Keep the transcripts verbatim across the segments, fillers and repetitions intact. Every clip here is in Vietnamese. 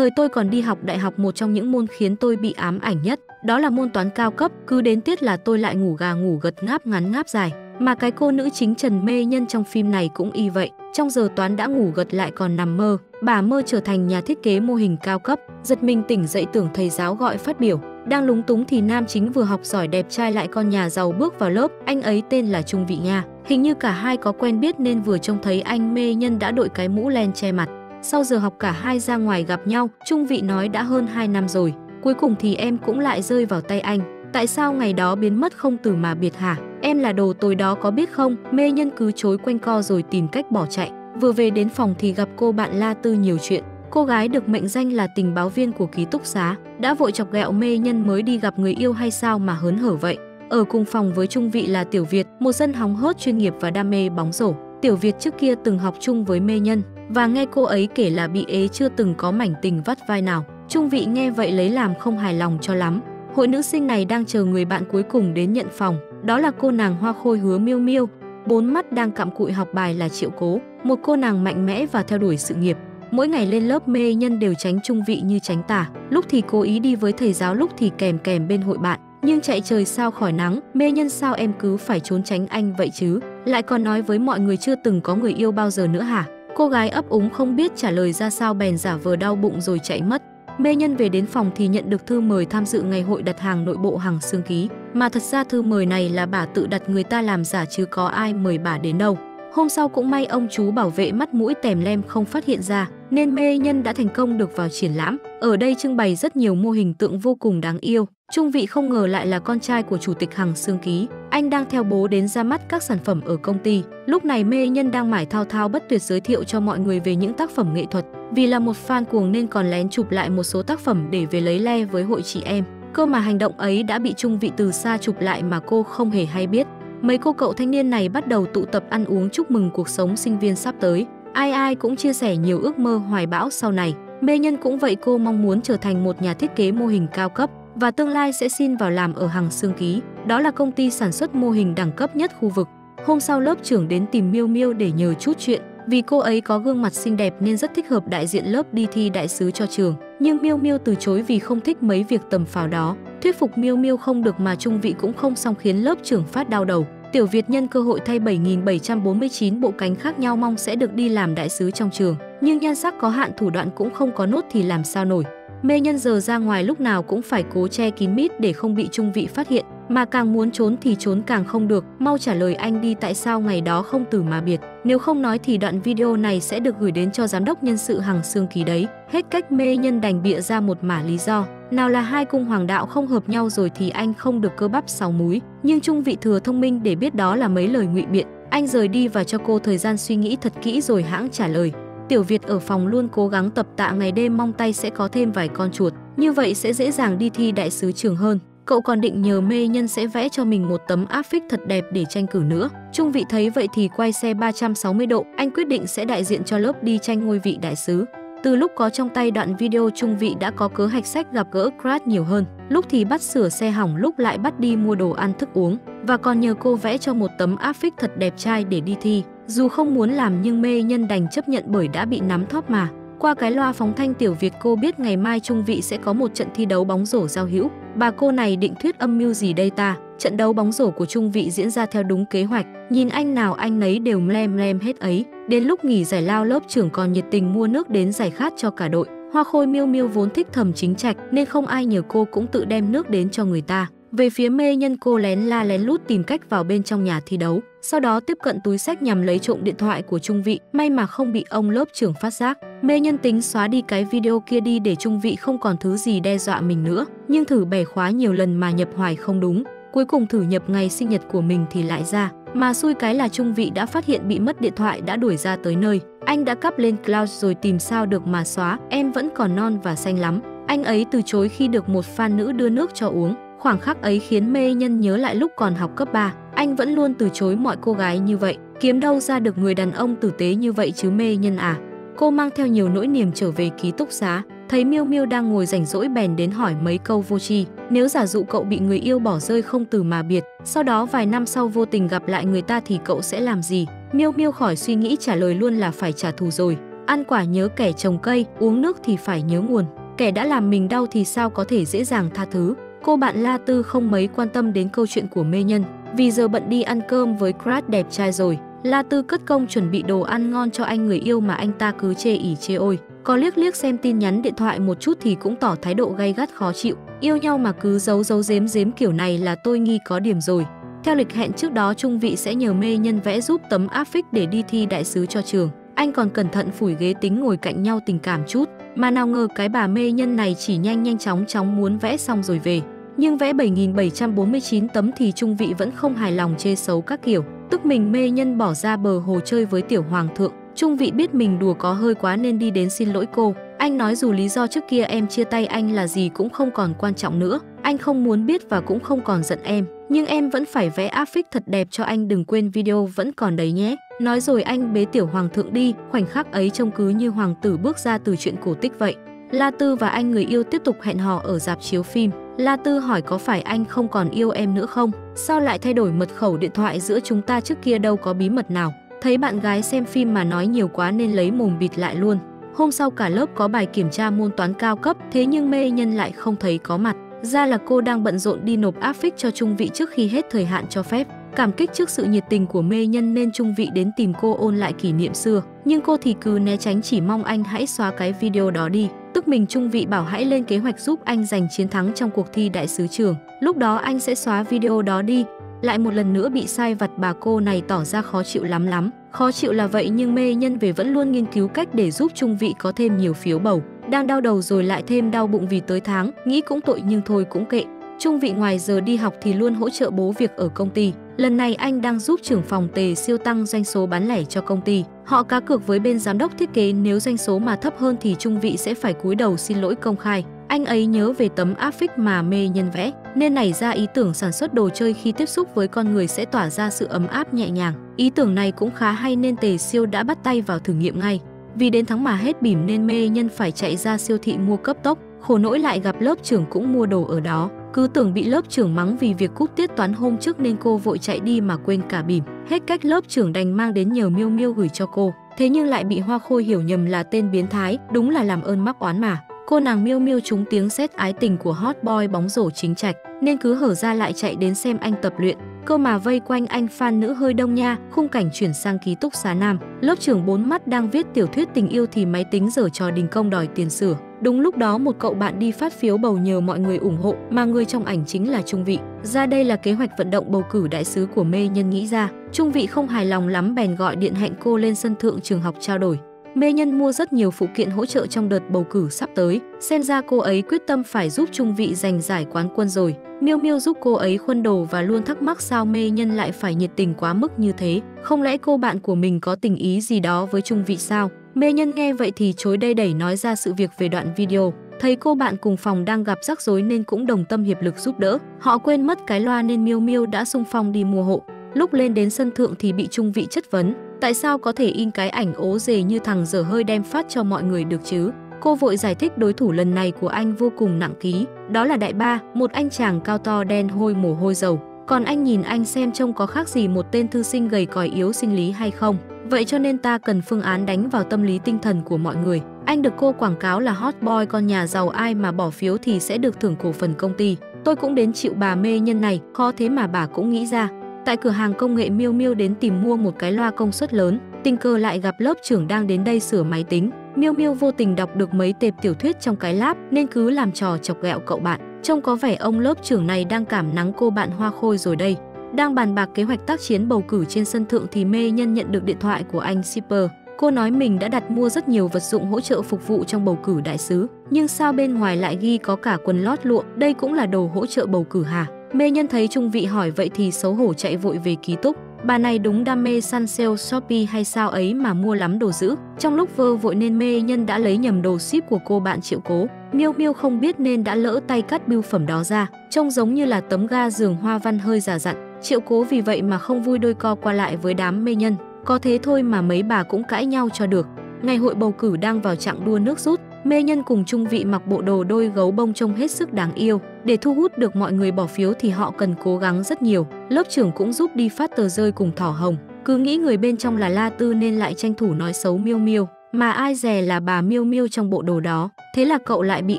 Thời tôi còn đi học đại học, một trong những môn khiến tôi bị ám ảnh nhất, đó là môn toán cao cấp. Cứ đến tiết là tôi lại ngủ gà ngủ gật, ngáp ngắn ngáp dài. Mà cái cô nữ chính Trần Mê Nhân trong phim này cũng y vậy. Trong giờ toán đã ngủ gật lại còn nằm mơ. Bà mơ trở thành nhà thiết kế mô hình cao cấp. Giật mình tỉnh dậy tưởng thầy giáo gọi phát biểu. Đang lúng túng thì nam chính vừa học giỏi đẹp trai lại con nhà giàu bước vào lớp. Anh ấy tên là Trung Vị Nha. Hình như cả hai có quen biết nên vừa trông thấy anh, Mê Nhân đã đội cái mũ len che mặt. Sau giờ học cả hai ra ngoài gặp nhau. Trung Vị nói đã hơn hai năm rồi, cuối cùng thì em cũng lại rơi vào tay anh. Tại sao ngày đó biến mất không từ mà biệt hả? Em là đồ tối đó có biết không? Mê Nhân cứ chối quanh co rồi tìm cách bỏ chạy. Vừa về đến phòng thì gặp cô bạn La Tư nhiều chuyện. Cô gái được mệnh danh là tình báo viên của ký túc xá đã vội chọc ghẹo Mê Nhân, mới đi gặp người yêu hay sao mà hớn hở vậy. Ở cùng phòng với Trung Vị là Tiểu Việt, một dân hóng hớt chuyên nghiệp và đam mê bóng rổ. Tiểu Việt trước kia từng học chung với Mê Nhân và nghe cô ấy kể là bị ế chưa từng có mảnh tình vắt vai nào. Trung Vị nghe vậy lấy làm không hài lòng cho lắm. Hội nữ sinh này đang chờ người bạn cuối cùng đến nhận phòng, đó là cô nàng hoa khôi Hứa Miêu Miêu, bốn mắt đang cặm cụi học bài là Triệu Cố, một cô nàng mạnh mẽ và theo đuổi sự nghiệp. Mỗi ngày lên lớp Mê Nhân đều tránh Trung Vị như tránh tà, lúc thì cố ý đi với thầy giáo, lúc thì kèm kèm bên hội bạn. Nhưng chạy trời sao khỏi nắng, Mê Nhân sao em cứ phải trốn tránh anh vậy chứ? Lại còn nói với mọi người chưa từng có người yêu bao giờ nữa hả? Cô gái ấp úng không biết trả lời ra sao bèn giả vờ đau bụng rồi chạy mất. Mê Nhân về đến phòng thì nhận được thư mời tham dự ngày hội đặt hàng nội bộ Hằng Xương Ký. Mà thật ra thư mời này là bà tự đặt, người ta làm giả chứ có ai mời bà đến đâu. Hôm sau cũng may ông chú bảo vệ mắt mũi tèm lem không phát hiện ra, nên Mê Nhân đã thành công được vào triển lãm. Ở đây trưng bày rất nhiều mô hình tượng vô cùng đáng yêu. Trung Vị không ngờ lại là con trai của chủ tịch Hằng Xương Ký. Anh đang theo bố đến ra mắt các sản phẩm ở công ty. Lúc này Mê Nhân đang mải thao thao bất tuyệt giới thiệu cho mọi người về những tác phẩm nghệ thuật. Vì là một fan cuồng nên còn lén chụp lại một số tác phẩm để về lấy le với hội chị em. Cơ mà hành động ấy đã bị Trung Vị từ xa chụp lại mà cô không hề hay biết. Mấy cô cậu thanh niên này bắt đầu tụ tập ăn uống chúc mừng cuộc sống sinh viên sắp tới. Ai ai cũng chia sẻ nhiều ước mơ hoài bão sau này. Mê Nhân cũng vậy, cô mong muốn trở thành một nhà thiết kế mô hình cao cấp và tương lai sẽ xin vào làm ở Hằng Xương Ký. Đó là công ty sản xuất mô hình đẳng cấp nhất khu vực. Hôm sau lớp trưởng đến tìm Miêu Miêu để nhờ chút chuyện. Vì cô ấy có gương mặt xinh đẹp nên rất thích hợp đại diện lớp đi thi đại sứ cho trường. Nhưng Miêu Miêu từ chối vì không thích mấy việc tầm phào đó. Thuyết phục Miêu Miêu không được mà Trung Vị cũng không xong, khiến lớp trưởng phát đau đầu. Tiểu Việt nhân cơ hội thay bảy nghìn bảy trăm bốn mươi chín bộ cánh khác nhau, mong sẽ được đi làm đại sứ trong trường. Nhưng nhan sắc có hạn, thủ đoạn cũng không có nốt thì làm sao nổi. Mê Nhân giờ ra ngoài lúc nào cũng phải cố che kín mít để không bị Trung Vị phát hiện. Mà càng muốn trốn thì trốn càng không được. Mau trả lời anh đi, tại sao ngày đó không từ mà biệt. Nếu không nói thì đoạn video này sẽ được gửi đến cho giám đốc nhân sự Hằng Xương Ký đấy. Hết cách, Mê Nhân đành bịa ra một mả lý do. Nào là hai cung hoàng đạo không hợp nhau rồi thì anh không được cơ bắp sáu múi. Nhưng Trung Vị thừa thông minh để biết đó là mấy lời ngụy biện. Anh rời đi và cho cô thời gian suy nghĩ thật kỹ rồi hãng trả lời. Tiểu Việt ở phòng luôn cố gắng tập tạ ngày đêm, mong tay sẽ có thêm vài con chuột. Như vậy sẽ dễ dàng đi thi đại sứ trường hơn. Cậu còn định nhờ Mê Nhân sẽ vẽ cho mình một tấm áp phích thật đẹp để tranh cử nữa. Trung Vị thấy vậy thì quay xe ba trăm sáu mươi độ. Anh quyết định sẽ đại diện cho lớp đi tranh ngôi vị đại sứ. Từ lúc có trong tay đoạn video, Trung Vị đã có cớ hạch sách gặp gỡ crush nhiều hơn. Lúc thì bắt sửa xe hỏng, lúc lại bắt đi mua đồ ăn thức uống. Và còn nhờ cô vẽ cho một tấm áp phích thật đẹp trai để đi thi. Dù không muốn làm nhưng Mê Nhân đành chấp nhận bởi đã bị nắm thóp mà. Qua cái loa phóng thanh Tiểu Việt, cô biết ngày mai Trung Vị sẽ có một trận thi đấu bóng rổ giao hữu. Bà cô này định thuyết âm mưu gì đây ta? Trận đấu bóng rổ của Trung Vị diễn ra theo đúng kế hoạch. Nhìn anh nào anh nấy đều lem lem hết ấy. Đến lúc nghỉ giải lao, lớp trưởng còn nhiệt tình mua nước đến giải khát cho cả đội. Hoa khôi Miêu Miêu vốn thích thầm Chính Trạch nên không ai nhờ cô cũng tự đem nước đến cho người ta. Về phía Mê Nhân, cô lén la lén lút tìm cách vào bên trong nhà thi đấu, sau đó tiếp cận túi sách nhằm lấy trộm điện thoại của Trung Vị. May mà không bị ông lớp trưởng phát giác. Mê Nhân tính xóa đi cái video kia đi để Trung Vị không còn thứ gì đe dọa mình nữa. Nhưng thử bẻ khóa nhiều lần mà nhập hoài không đúng. Cuối cùng thử nhập ngày sinh nhật của mình thì lại ra. Mà xui cái là Trung Vị đã phát hiện bị mất điện thoại, đã đuổi ra tới nơi. Anh đã cắp lên cloud rồi tìm sao được mà xóa. Em vẫn còn non và xanh lắm. Anh ấy từ chối khi được một fan nữ đưa nước cho uống. Khoảng khắc ấy khiến Mê Nhân nhớ lại lúc còn học cấp ba. Anh vẫn luôn từ chối mọi cô gái như vậy. Kiếm đâu ra được người đàn ông tử tế như vậy chứ Mê Nhân à? Cô mang theo nhiều nỗi niềm trở về ký túc xá. Thấy Miêu Miêu đang ngồi rảnh rỗi bèn đến hỏi mấy câu vô tri. Nếu giả dụ cậu bị người yêu bỏ rơi không từ mà biệt, sau đó vài năm sau vô tình gặp lại người ta thì cậu sẽ làm gì? Miêu Miêu khỏi suy nghĩ trả lời luôn là phải trả thù rồi. Ăn quả nhớ kẻ trồng cây, uống nước thì phải nhớ nguồn. Kẻ đã làm mình đau thì sao có thể dễ dàng tha thứ. Cô bạn La Tư không mấy quan tâm đến câu chuyện của Mê Nhân, vì giờ bận đi ăn cơm với crush đẹp trai rồi. La Tư cất công chuẩn bị đồ ăn ngon cho anh người yêu mà anh ta cứ chê ỉ chê ôi. Có liếc liếc xem tin nhắn điện thoại một chút thì cũng tỏ thái độ gay gắt khó chịu. Yêu nhau mà cứ giấu giấu giếm giếm kiểu này là tôi nghi có điểm rồi. Theo lịch hẹn trước đó, Trung Vị sẽ nhờ Mê Nhân vẽ giúp tấm áp phích để đi thi đại sứ cho trường. Anh còn cẩn thận phủi ghế tính ngồi cạnh nhau tình cảm chút, mà nào ngờ cái bà Mê Nhân này chỉ nhanh nhanh chóng chóng muốn vẽ xong rồi về. Nhưng vẽ bảy nghìn bảy trăm bốn mươi chín tấm thì Trung Vị vẫn không hài lòng, chê xấu các kiểu. Tức mình Mê Nhân bỏ ra bờ hồ chơi với tiểu hoàng thượng. Trung Vị biết mình đùa có hơi quá nên đi đến xin lỗi cô. Anh nói dù lý do trước kia em chia tay anh là gì cũng không còn quan trọng nữa. Anh không muốn biết và cũng không còn giận em. Nhưng em vẫn phải vẽ áp phích thật đẹp cho anh, đừng quên video vẫn còn đấy nhé. Nói rồi anh bế tiểu hoàng thượng đi, khoảnh khắc ấy trông cứ như hoàng tử bước ra từ chuyện cổ tích vậy. La Tư và anh người yêu tiếp tục hẹn hò ở rạp chiếu phim. La Tư hỏi có phải anh không còn yêu em nữa không? Sao lại thay đổi mật khẩu điện thoại, giữa chúng ta trước kia đâu có bí mật nào? Thấy bạn gái xem phim mà nói nhiều quá nên lấy mồm bịt lại luôn. Hôm sau cả lớp có bài kiểm tra môn toán cao cấp, thế nhưng Mê Nhân lại không thấy có mặt. Ra là cô đang bận rộn đi nộp áp phích cho Trung Vị trước khi hết thời hạn cho phép. Cảm kích trước sự nhiệt tình của Mê Nhân nên Trung Vị đến tìm cô ôn lại kỷ niệm xưa. Nhưng cô thì cứ né tránh, chỉ mong anh hãy xóa cái video đó đi. Tức mình Trung Vị bảo hãy lên kế hoạch giúp anh giành chiến thắng trong cuộc thi đại sứ trường. Lúc đó anh sẽ xóa video đó đi. Lại một lần nữa bị sai vặt, bà cô này tỏ ra khó chịu lắm lắm. Khó chịu là vậy nhưng Mê Nhân về vẫn luôn nghiên cứu cách để giúp Trung Vị có thêm nhiều phiếu bầu. Đang đau đầu rồi lại thêm đau bụng vì tới tháng, nghĩ cũng tội nhưng thôi cũng kệ. Trung Vị ngoài giờ đi học thì luôn hỗ trợ bố việc ở công ty. Lần này anh đang giúp trưởng phòng Tề Siêu tăng doanh số bán lẻ cho công ty. Họ cá cược với bên giám đốc thiết kế nếu doanh số mà thấp hơn thì Trung Vị sẽ phải cúi đầu xin lỗi công khai. Anh ấy nhớ về tấm áp phích mà Mê Nhân vẽ, nên nảy ra ý tưởng sản xuất đồ chơi khi tiếp xúc với con người sẽ tỏa ra sự ấm áp nhẹ nhàng. Ý tưởng này cũng khá hay nên Tề Siêu đã bắt tay vào thử nghiệm ngay. Vì đến tháng mà hết bỉm nên Mê Nhân phải chạy ra siêu thị mua cấp tốc, khổ nỗi lại gặp lớp trưởng cũng mua đồ ở đó. Cứ tưởng bị lớp trưởng mắng vì việc cúp tiết toán hôm trước nên cô vội chạy đi mà quên cả bỉm. Hết cách, lớp trưởng đành mang đến nhờ Miêu Miêu gửi cho cô. Thế nhưng lại bị Hoa Khôi hiểu nhầm là tên biến thái, đúng là làm ơn mắc oán mà. Cô nàng Miêu Miêu trúng tiếng sét ái tình của hot boy bóng rổ Chính Trạch nên cứ hở ra lại chạy đến xem anh tập luyện. Cơ mà vây quanh anh fan nữ hơi đông nha. Khung cảnh chuyển sang ký túc xá nam, lớp trưởng bốn mắt đang viết tiểu thuyết tình yêu thì máy tính giở trò đình công đòi tiền sửa. Đúng lúc đó một cậu bạn đi phát phiếu bầu nhờ mọi người ủng hộ, mà người trong ảnh chính là Trung Vị. Ra đây là kế hoạch vận động bầu cử đại sứ của Mê Nhân nghĩ ra. Trung Vị không hài lòng lắm bèn gọi điện hẹn cô lên sân thượng trường học trao đổi. Mê Nhân mua rất nhiều phụ kiện hỗ trợ trong đợt bầu cử sắp tới, xem ra cô ấy quyết tâm phải giúp Trung Vị giành giải quán quân rồi. Miêu Miêu giúp cô ấy khuân đồ và luôn thắc mắc sao Mê Nhân lại phải nhiệt tình quá mức như thế. Không lẽ cô bạn của mình có tình ý gì đó với Trung Vị sao? Mê Nhân nghe vậy thì chối đây đẩy nói ra sự việc về đoạn video. Thấy cô bạn cùng phòng đang gặp rắc rối nên cũng đồng tâm hiệp lực giúp đỡ. Họ quên mất cái loa nên Miêu Miêu đã xung phong đi mua hộ. Lúc lên đến sân thượng thì bị Trung Vị chất vấn. Tại sao có thể in cái ảnh ố dề như thằng dở hơi đem phát cho mọi người được chứ? Cô vội giải thích đối thủ lần này của anh vô cùng nặng ký. Đó là đại ba, một anh chàng cao to đen hôi mồ hôi dầu. Còn anh nhìn anh xem trông có khác gì một tên thư sinh gầy còi yếu sinh lý hay không? Vậy cho nên ta cần phương án đánh vào tâm lý tinh thần của mọi người. Anh được cô quảng cáo là hot boy con nhà giàu, ai mà bỏ phiếu thì sẽ được thưởng cổ phần công ty. Tôi cũng đến chịu bà Mê Nhân này, khó thế mà bà cũng nghĩ ra. Tại cửa hàng công nghệ Miêu Miêu đến tìm mua một cái loa công suất lớn, tình cờ lại gặp lớp trưởng đang đến đây sửa máy tính. Miêu Miêu vô tình đọc được mấy tệp tiểu thuyết trong cái lab nên cứ làm trò chọc ghẹo cậu bạn. Trông có vẻ ông lớp trưởng này đang cảm nắng cô bạn Hoa Khôi rồi đây. Đang bàn bạc kế hoạch tác chiến bầu cử trên sân thượng thì Mê Nhân nhận được điện thoại của anh shipper. Cô nói mình đã đặt mua rất nhiều vật dụng hỗ trợ phục vụ trong bầu cử đại sứ, nhưng sao bên ngoài lại ghi có cả quần lót lụa, đây cũng là đồ hỗ trợ bầu cử hả? Mê Nhân thấy Trung Vị hỏi vậy thì xấu hổ chạy vội về ký túc. Bà này đúng đam mê săn sale Shopee hay sao ấy mà mua lắm đồ dữ. Trong lúc vơ vội nên Mê Nhân đã lấy nhầm đồ ship của cô bạn Triệu Cố. Miêu Miêu không biết nên đã lỡ tay cắt bưu phẩm đó ra, trông giống như là tấm ga giường hoa văn hơi già dặn. Triệu Cố vì vậy mà không vui đôi co qua lại với đám Mê Nhân. Có thế thôi mà mấy bà cũng cãi nhau cho được. Ngày hội bầu cử đang vào trạng đua nước rút, Mê Nhân cùng Trung Vị mặc bộ đồ đôi gấu bông trông hết sức đáng yêu. Để thu hút được mọi người bỏ phiếu thì họ cần cố gắng rất nhiều. Lớp trưởng cũng giúp đi phát tờ rơi cùng thỏ hồng. Cứ nghĩ người bên trong là La Tư nên lại tranh thủ nói xấu Miêu Miêu. mà ai dè là bà Miêu Miêu trong bộ đồ đó, thế là cậu lại bị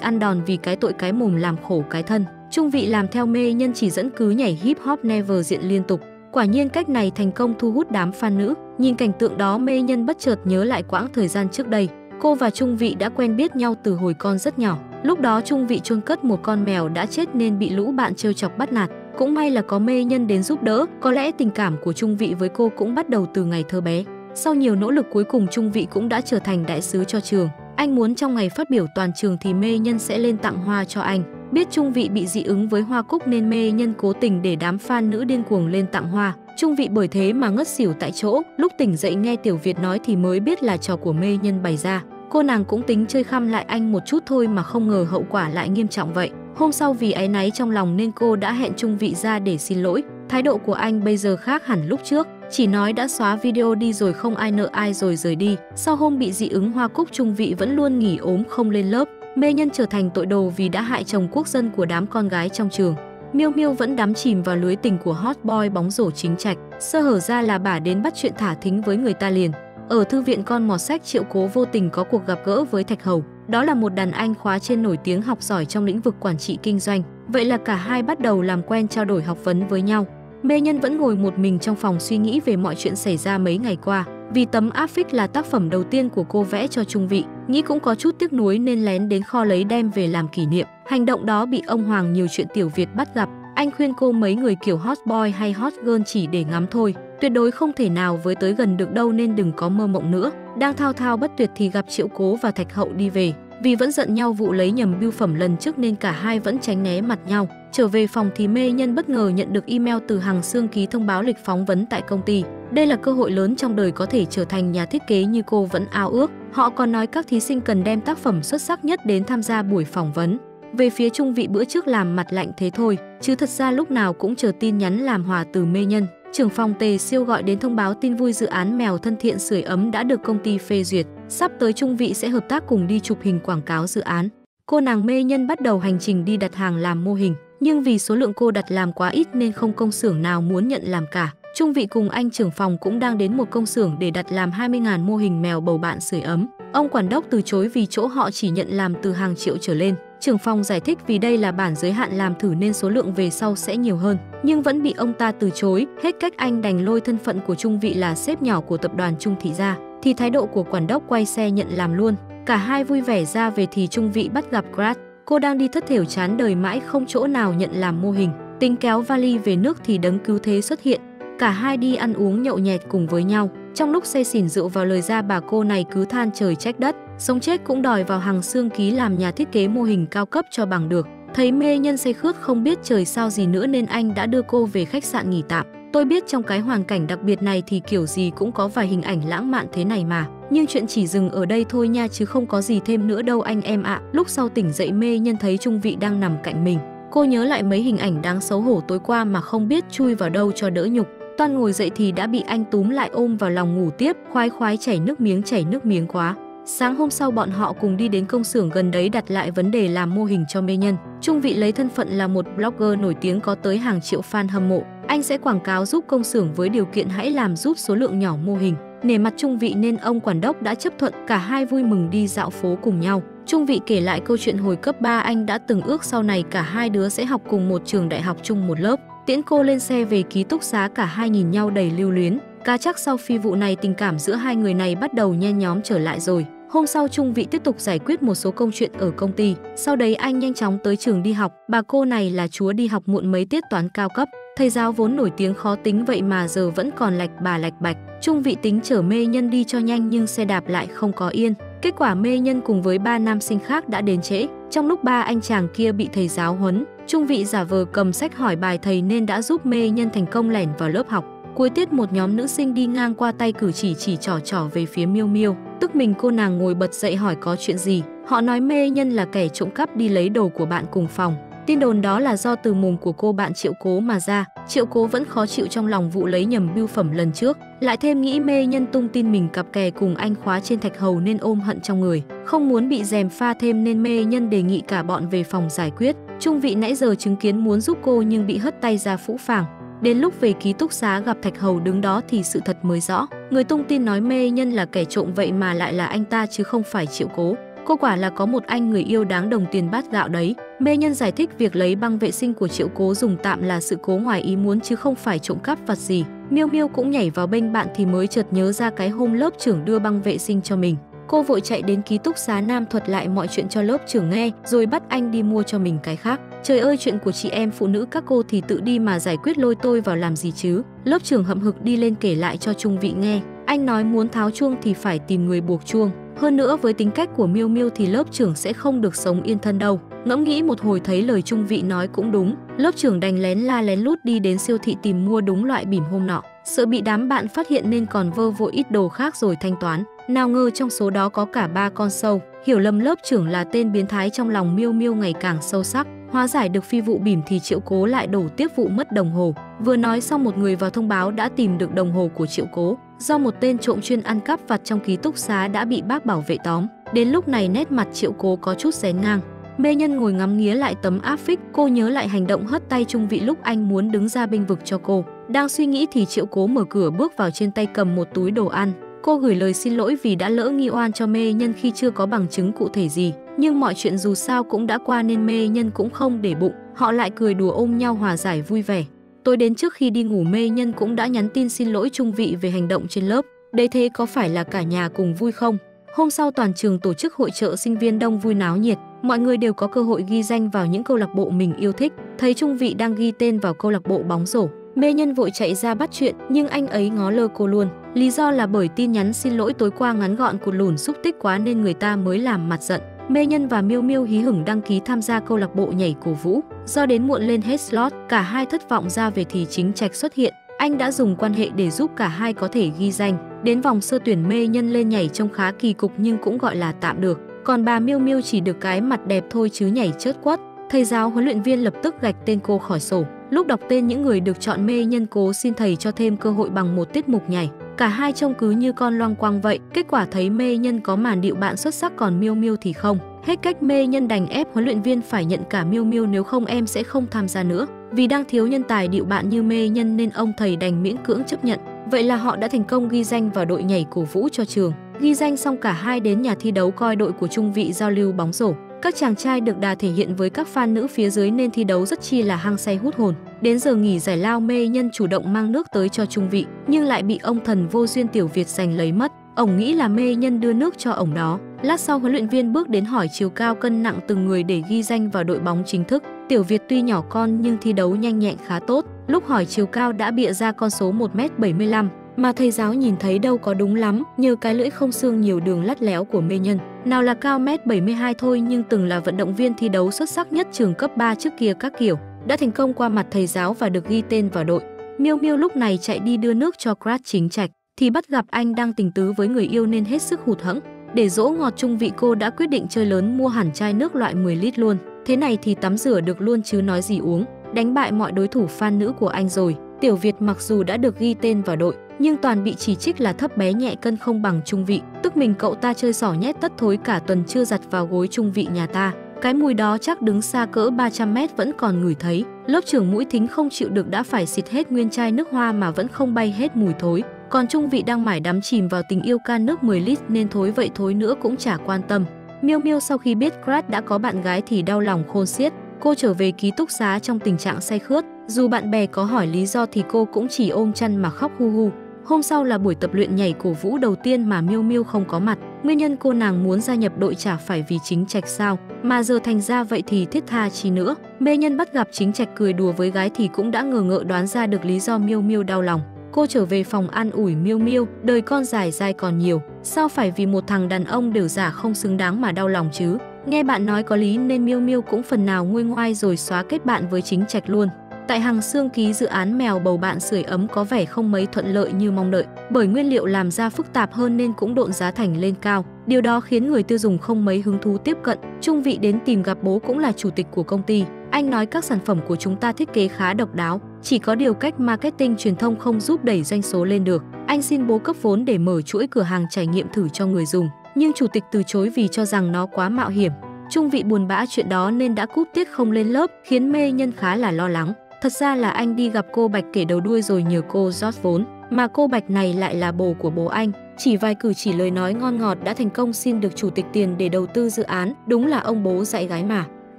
ăn đòn vì cái tội cái mồm làm khổ cái thân. Trung Vị làm theo Mê Nhân chỉ dẫn cứ nhảy hip hop never diện liên tục. Quả nhiên cách này thành công thu hút đám fan nữ. Nhìn cảnh tượng đó, Mê Nhân bất chợt nhớ lại quãng thời gian trước đây. Cô và Trung Vị đã quen biết nhau từ hồi con rất nhỏ. Lúc đó Trung Vị chôn cất một con mèo đã chết nên bị lũ bạn trêu chọc bắt nạt. Cũng may là có Mê Nhân đến giúp đỡ, có lẽ tình cảm của Trung Vị với cô cũng bắt đầu từ ngày thơ bé. Sau nhiều nỗ lực cuối cùng Trung Vị cũng đã trở thành đại sứ cho trường. Anh muốn trong ngày phát biểu toàn trường thì Mê Nhân sẽ lên tặng hoa cho anh. Biết Trung Vị bị dị ứng với hoa cúc nên Mê Nhân cố tình để đám fan nữ điên cuồng lên tặng hoa. Trung Vị bởi thế mà ngất xỉu tại chỗ, lúc tỉnh dậy nghe Tiểu Việt nói thì mới biết là trò của Mê Nhân bày ra. Cô nàng cũng tính chơi khăm lại anh một chút thôi mà không ngờ hậu quả lại nghiêm trọng vậy. Hôm sau vì áy náy trong lòng nên cô đã hẹn Trung Vị ra để xin lỗi. Thái độ của anh bây giờ khác hẳn lúc trước, chỉ nói đã xóa video đi rồi không ai nợ ai rồi rời đi. Sau hôm bị dị ứng hoa cúc, Trung Vị vẫn luôn nghỉ ốm không lên lớp. Mê Nhân trở thành tội đồ vì đã hại chồng quốc dân của đám con gái trong trường. Miêu Miêu vẫn đắm chìm vào lưới tình của hot boy bóng rổ Chính Trạch. Sơ hở ra là bà đến bắt chuyện thả thính với người ta liền. Ở thư viện con mọt sách, Triệu Cố vô tình có cuộc gặp gỡ với Thạch Hầu. Đó là một đàn anh khóa trên nổi tiếng học giỏi trong lĩnh vực quản trị kinh doanh. Vậy là cả hai bắt đầu làm quen trao đổi học vấn với nhau. Mê Nhân vẫn ngồi một mình trong phòng suy nghĩ về mọi chuyện xảy ra mấy ngày qua. Vì tấm áp phích là tác phẩm đầu tiên của cô vẽ cho Trung Vị, nghĩ cũng có chút tiếc nuối nên lén đến kho lấy đem về làm kỷ niệm. Hành động đó bị ông Hoàng nhiều chuyện Tiểu Việt bắt gặp. Anh khuyên cô mấy người kiểu hot boy hay hot girl chỉ để ngắm thôi, tuyệt đối không thể nào với tới gần được đâu nên đừng có mơ mộng nữa. Đang thao thao bất tuyệt thì gặp Triệu Cố và Thạch Hậu đi về. Vì vẫn giận nhau vụ lấy nhầm bưu phẩm lần trước nên cả hai vẫn tránh né mặt nhau. Trở về phòng thì Mê Nhân bất ngờ nhận được email từ Hằng Xương Ký thông báo lịch phỏng vấn tại công ty. Đây là cơ hội lớn trong đời, có thể trở thành nhà thiết kế như cô vẫn ao ước. Họ còn nói các thí sinh cần đem tác phẩm xuất sắc nhất đến tham gia buổi phỏng vấn. Về phía Trung Vị, bữa trước làm mặt lạnh thế thôi, chứ thật ra lúc nào cũng chờ tin nhắn làm hòa từ Mê Nhân. Trưởng phòng Tề Siêu gọi đến thông báo tin vui dự án mèo thân thiện sưởi ấm đã được công ty phê duyệt. Sắp tới Trung Vị sẽ hợp tác cùng đi chụp hình quảng cáo dự án. Cô nàng Mê Nhân bắt đầu hành trình đi đặt hàng làm mô hình, nhưng vì số lượng cô đặt làm quá ít nên không công xưởng nào muốn nhận làm cả. Trung Vị cùng anh trưởng phòng cũng đang đến một công xưởng để đặt làm hai mươi nghìn mô hình mèo bầu bạn sưởi ấm. Ông quản đốc từ chối vì chỗ họ chỉ nhận làm từ hàng triệu trở lên. Trưởng phòng giải thích vì đây là bản giới hạn làm thử nên số lượng về sau sẽ nhiều hơn, nhưng vẫn bị ông ta từ chối. Hết cách, anh đành lôi thân phận của Trung Vị là sếp nhỏ của tập đoàn Trung Thị ra, thì thái độ của quản đốc quay xe nhận làm luôn. Cả hai vui vẻ ra về thì Trung Vị bắt gặp Grad. Cô đang đi thất thểu chán đời mãi không chỗ nào nhận làm mô hình. Tính kéo vali về nước thì đấng cứu thế xuất hiện. Cả hai đi ăn uống nhậu nhẹt cùng với nhau. Trong lúc say xỉn rượu vào lời ra bà cô này cứ than trời trách đất, sống chết cũng đòi vào Hằng Xương Ký làm nhà thiết kế mô hình cao cấp cho bằng được. Thấy Mê Nhân say khướt không biết trời sao gì nữa nên anh đã đưa cô về khách sạn nghỉ tạm. Tôi biết trong cái hoàn cảnh đặc biệt này thì kiểu gì cũng có vài hình ảnh lãng mạn thế này mà. Nhưng chuyện chỉ dừng ở đây thôi nha, chứ không có gì thêm nữa đâu anh em ạ. À. Lúc sau tỉnh dậy Mê Nhân thấy Trung Vị đang nằm cạnh mình. Cô nhớ lại mấy hình ảnh đáng xấu hổ tối qua mà không biết chui vào đâu cho đỡ nhục. Toan ngồi dậy thì đã bị anh túm lại ôm vào lòng ngủ tiếp, khoái khoái chảy nước miếng chảy nước miếng quá. Sáng hôm sau bọn họ cùng đi đến công xưởng gần đấy đặt lại vấn đề làm mô hình cho Mê Nhân. Trung Vị lấy thân phận là một blogger nổi tiếng có tới hàng triệu fan hâm mộ. Anh sẽ quảng cáo giúp công xưởng với điều kiện hãy làm giúp số lượng nhỏ mô hình. Nể mặt Trung Vị nên ông quản đốc đã chấp thuận, cả hai vui mừng đi dạo phố cùng nhau. Trung Vị kể lại câu chuyện hồi cấp ba anh đã từng ước sau này cả hai đứa sẽ học cùng một trường đại học chung một lớp. Tiễn cô lên xe về ký túc xá, cả hai nhìn nhau đầy lưu luyến. Cá chắc sau phi vụ này tình cảm giữa hai người này bắt đầu nhen nhóm trở lại rồi. Hôm sau Trung Vị tiếp tục giải quyết một số công chuyện ở công ty. Sau đấy anh nhanh chóng tới trường đi học. Bà cô này là chúa đi học muộn mấy tiết toán cao cấp. Thầy giáo vốn nổi tiếng khó tính vậy mà giờ vẫn còn lạch bà lạch bạch. Trung Vị tính chở Mê Nhân đi cho nhanh nhưng xe đạp lại không có yên. Kết quả Mê Nhân cùng với ba nam sinh khác đã đến trễ. Trong lúc ba anh chàng kia bị thầy giáo huấn, Trung Vị giả vờ cầm sách hỏi bài thầy nên đã giúp Mê Nhân thành công lẻn vào lớp học. Cuối tiết một nhóm nữ sinh đi ngang qua tay cử chỉ chỉ trỏ trỏ về phía Miêu Miêu. Tức mình cô nàng ngồi bật dậy hỏi có chuyện gì. Họ nói Mê Nhân là kẻ trộm cắp đi lấy đồ của bạn cùng phòng. Tin đồn đó là do từ mồm của cô bạn Triệu Cố mà ra. Triệu Cố vẫn khó chịu trong lòng vụ lấy nhầm bưu phẩm lần trước, lại thêm nghĩ Mê Nhân tung tin mình cặp kè cùng anh khóa trên Thạch Hầu nên ôm hận trong người, không muốn bị dèm pha thêm nên Mê Nhân đề nghị cả bọn về phòng giải quyết. Trung Vị nãy giờ chứng kiến muốn giúp cô nhưng bị hất tay ra phũ phàng. Đến lúc về ký túc xá gặp Thạch Hầu đứng đó thì sự thật mới rõ. Người tung tin nói Mê Nhân là kẻ trộm vậy mà lại là anh ta chứ không phải Triệu Cố. Cô quả là có một anh người yêu đáng đồng tiền bát gạo đấy. Mê Nhân giải thích việc lấy băng vệ sinh của Triệu Cố dùng tạm là sự cố ngoài ý muốn chứ không phải trộm cắp vặt gì. Miêu Miêu cũng nhảy vào bên bạn thì mới chợt nhớ ra cái hôm lớp trưởng đưa băng vệ sinh cho mình. Cô vội chạy đến ký túc xá nam thuật lại mọi chuyện cho lớp trưởng nghe, rồi bắt anh đi mua cho mình cái khác. Trời ơi, chuyện của chị em phụ nữ các cô thì tự đi mà giải quyết, lôi tôi vào làm gì chứ. Lớp trưởng hậm hực đi lên kể lại cho Trung Vị nghe. Anh nói muốn tháo chuông thì phải tìm người buộc chuông. Hơn nữa với tính cách của Miêu Miêu thì lớp trưởng sẽ không được sống yên thân đâu. Ngẫm nghĩ một hồi thấy lời Trung Vị nói cũng đúng. Lớp trưởng đành lén la lén lút đi đến siêu thị tìm mua đúng loại bỉm hôm nọ. Sợ bị đám bạn phát hiện nên còn vơ vội ít đồ khác rồi thanh toán. Nào ngờ trong số đó có cả ba con sâu. Hiểu lầm lớp trưởng là tên biến thái trong lòng Miêu Miêu ngày càng sâu sắc. Hóa giải được phi vụ bỉm thì Triệu Cố lại đổ tiếp vụ mất đồng hồ. Vừa nói xong một người vào thông báo đã tìm được đồng hồ của Triệu Cố. Do một tên trộm chuyên ăn cắp vặt trong ký túc xá đã bị bác bảo vệ tóm. Đến lúc này nét mặt Triệu Cố có chút rén ngang. Mê Nhân ngồi ngắm nghía lại tấm áp phích, cô nhớ lại hành động hất tay Trung Vị lúc anh muốn đứng ra bênh vực cho cô. Đang suy nghĩ thì Triệu Cố mở cửa bước vào, trên tay cầm một túi đồ ăn. Cô gửi lời xin lỗi vì đã lỡ nghi oan cho Mê Nhân khi chưa có bằng chứng cụ thể gì. Nhưng mọi chuyện dù sao cũng đã qua nên Mê Nhân cũng không để bụng. Họ lại cười đùa ôm nhau hòa giải vui vẻ. Tối đến trước khi đi ngủ Mê Nhân cũng đã nhắn tin xin lỗi Trung Vị về hành động trên lớp. Đấy thế có phải là cả nhà cùng vui không? Hôm sau toàn trường tổ chức hội chợ sinh viên đông vui náo nhiệt. Mọi người đều có cơ hội ghi danh vào những câu lạc bộ mình yêu thích. Thấy Trung Vị đang ghi tên vào câu lạc bộ bóng rổ, Mê Nhân vội chạy ra bắt chuyện nhưng anh ấy ngó lơ cô luôn. Lý do là bởi tin nhắn xin lỗi tối qua ngắn gọn cụt lủn xúc tích quá nên người ta mới làm mặt giận. Mê Nhân và Miêu Miêu hí hửng đăng ký tham gia câu lạc bộ nhảy cổ vũ. Do đến muộn lên hết slot, cả hai thất vọng ra về thì Chính Trạch xuất hiện. Anh đã dùng quan hệ để giúp cả hai có thể ghi danh. Đến vòng sơ tuyển Mê Nhân lên nhảy trông khá kỳ cục nhưng cũng gọi là tạm được. Còn bà Miêu Miêu chỉ được cái mặt đẹp thôi chứ nhảy chớt quất. Thầy giáo huấn luyện viên lập tức gạch tên cô khỏi sổ. Lúc đọc tên những người được chọn Mê Nhân cố xin thầy cho thêm cơ hội bằng một tiết mục nhảy. Cả hai trông cứ như con loang quang vậy, kết quả thấy Mê Nhân có màn điệu bạn xuất sắc còn Miêu Miêu thì không. Hết cách Mê Nhân đành ép huấn luyện viên phải nhận cả Miêu Miêu, nếu không em sẽ không tham gia nữa. Vì đang thiếu nhân tài điệu bạn như Mê Nhân nên ông thầy đành miễn cưỡng chấp nhận. Vậy là họ đã thành công ghi danh vào đội nhảy cổ vũ cho trường. Ghi danh xong cả hai đến nhà thi đấu coi đội của Trung Vị giao lưu bóng rổ. Các chàng trai được đà thể hiện với các fan nữ phía dưới nên thi đấu rất chi là hăng say hút hồn. Đến giờ nghỉ giải lao Mê Nhân chủ động mang nước tới cho Trung Vị, nhưng lại bị ông thần vô duyên Tiểu Việt giành lấy mất. Ổng nghĩ là Mê Nhân đưa nước cho ổng đó. Lát sau huấn luyện viên bước đến hỏi chiều cao cân nặng từng người để ghi danh vào đội bóng chính thức. Tiểu Việt tuy nhỏ con nhưng thi đấu nhanh nhẹn khá tốt. Lúc hỏi chiều cao đã bịa ra con số một mét bảy mươi lăm. Mà thầy giáo nhìn thấy đâu có đúng lắm, nhờ cái lưỡi không xương nhiều đường lắt léo của Mê Nhân. Nào là cao một mét bảy mươi hai thôi nhưng từng là vận động viên thi đấu xuất sắc nhất trường cấp ba trước kia các kiểu. Đã thành công qua mặt thầy giáo và được ghi tên vào đội. Miêu Miêu lúc này chạy đi đưa nước cho crush Chính Trạch thì bắt gặp anh đang tình tứ với người yêu nên hết sức hụt hẫng. Để dỗ ngọt Trung Vị cô đã quyết định chơi lớn, mua hẳn chai nước loại mười lít luôn. Thế này thì tắm rửa được luôn chứ nói gì uống. Đánh bại mọi đối thủ fan nữ của anh rồi. Tiểu Việt mặc dù đã được ghi tên vào đội nhưng toàn bị chỉ trích là thấp bé nhẹ cân không bằng Trung Vị. Tức mình cậu ta chơi xỏ nhét tất thối cả tuần chưa giặt vào gối Trung Vị nhà ta. Cái mùi đó chắc đứng xa cỡ ba trăm mét vẫn còn ngửi thấy. Lớp trưởng mũi thính không chịu được đã phải xịt hết nguyên chai nước hoa mà vẫn không bay hết mùi thối. Còn Trung Vị đang mải đắm chìm vào tình yêu can nước mười lít nên thối vậy thối nữa cũng chả quan tâm. Miêu Miêu sau khi biết Crush đã có bạn gái thì đau lòng khôn xiết. Cô trở về ký túc xá trong tình trạng say khướt. Dù bạn bè có hỏi lý do thì cô cũng chỉ ôm chăn mà khóc hu hu. Hôm sau là buổi tập luyện nhảy cổ vũ đầu tiên mà Miêu Miêu không có mặt. Nguyên nhân cô nàng muốn gia nhập đội chả phải vì Chính Trạch sao, mà giờ thành ra vậy thì thiết tha chi nữa. Mê Nhân bắt gặp Chính Trạch cười đùa với gái thì cũng đã ngờ ngợ đoán ra được lý do Miêu Miêu đau lòng. Cô trở về phòng an ủi Miêu Miêu, đời con dài dai còn nhiều, sao phải vì một thằng đàn ông đều giả không xứng đáng mà đau lòng chứ. Nghe bạn nói có lý nên Miêu Miêu cũng phần nào nguôi ngoai rồi xóa kết bạn với Chính Trạch luôn. Tại Hằng Xương Ký, dự án mèo bầu bạn sưởi ấm có vẻ không mấy thuận lợi như mong đợi, bởi nguyên liệu làm ra phức tạp hơn nên cũng độn giá thành lên cao. Điều đó khiến người tiêu dùng không mấy hứng thú tiếp cận. Trung Vị đến tìm gặp bố cũng là chủ tịch của công ty. Anh nói các sản phẩm của chúng ta thiết kế khá độc đáo, chỉ có điều cách marketing truyền thông không giúp đẩy doanh số lên được. Anh xin bố cấp vốn để mở chuỗi cửa hàng trải nghiệm thử cho người dùng, nhưng chủ tịch từ chối vì cho rằng nó quá mạo hiểm. Trung Vị buồn bã chuyện đó nên đã cúp tiết không lên lớp, khiến Mê Nhân khá là lo lắng. Thật ra là anh đi gặp cô Bạch kể đầu đuôi rồi nhờ cô rót vốn, mà cô Bạch này lại là bồ của bố anh. Chỉ vài cử chỉ lời nói ngon ngọt đã thành công xin được chủ tịch tiền để đầu tư dự án, đúng là ông bố dạy gái mà.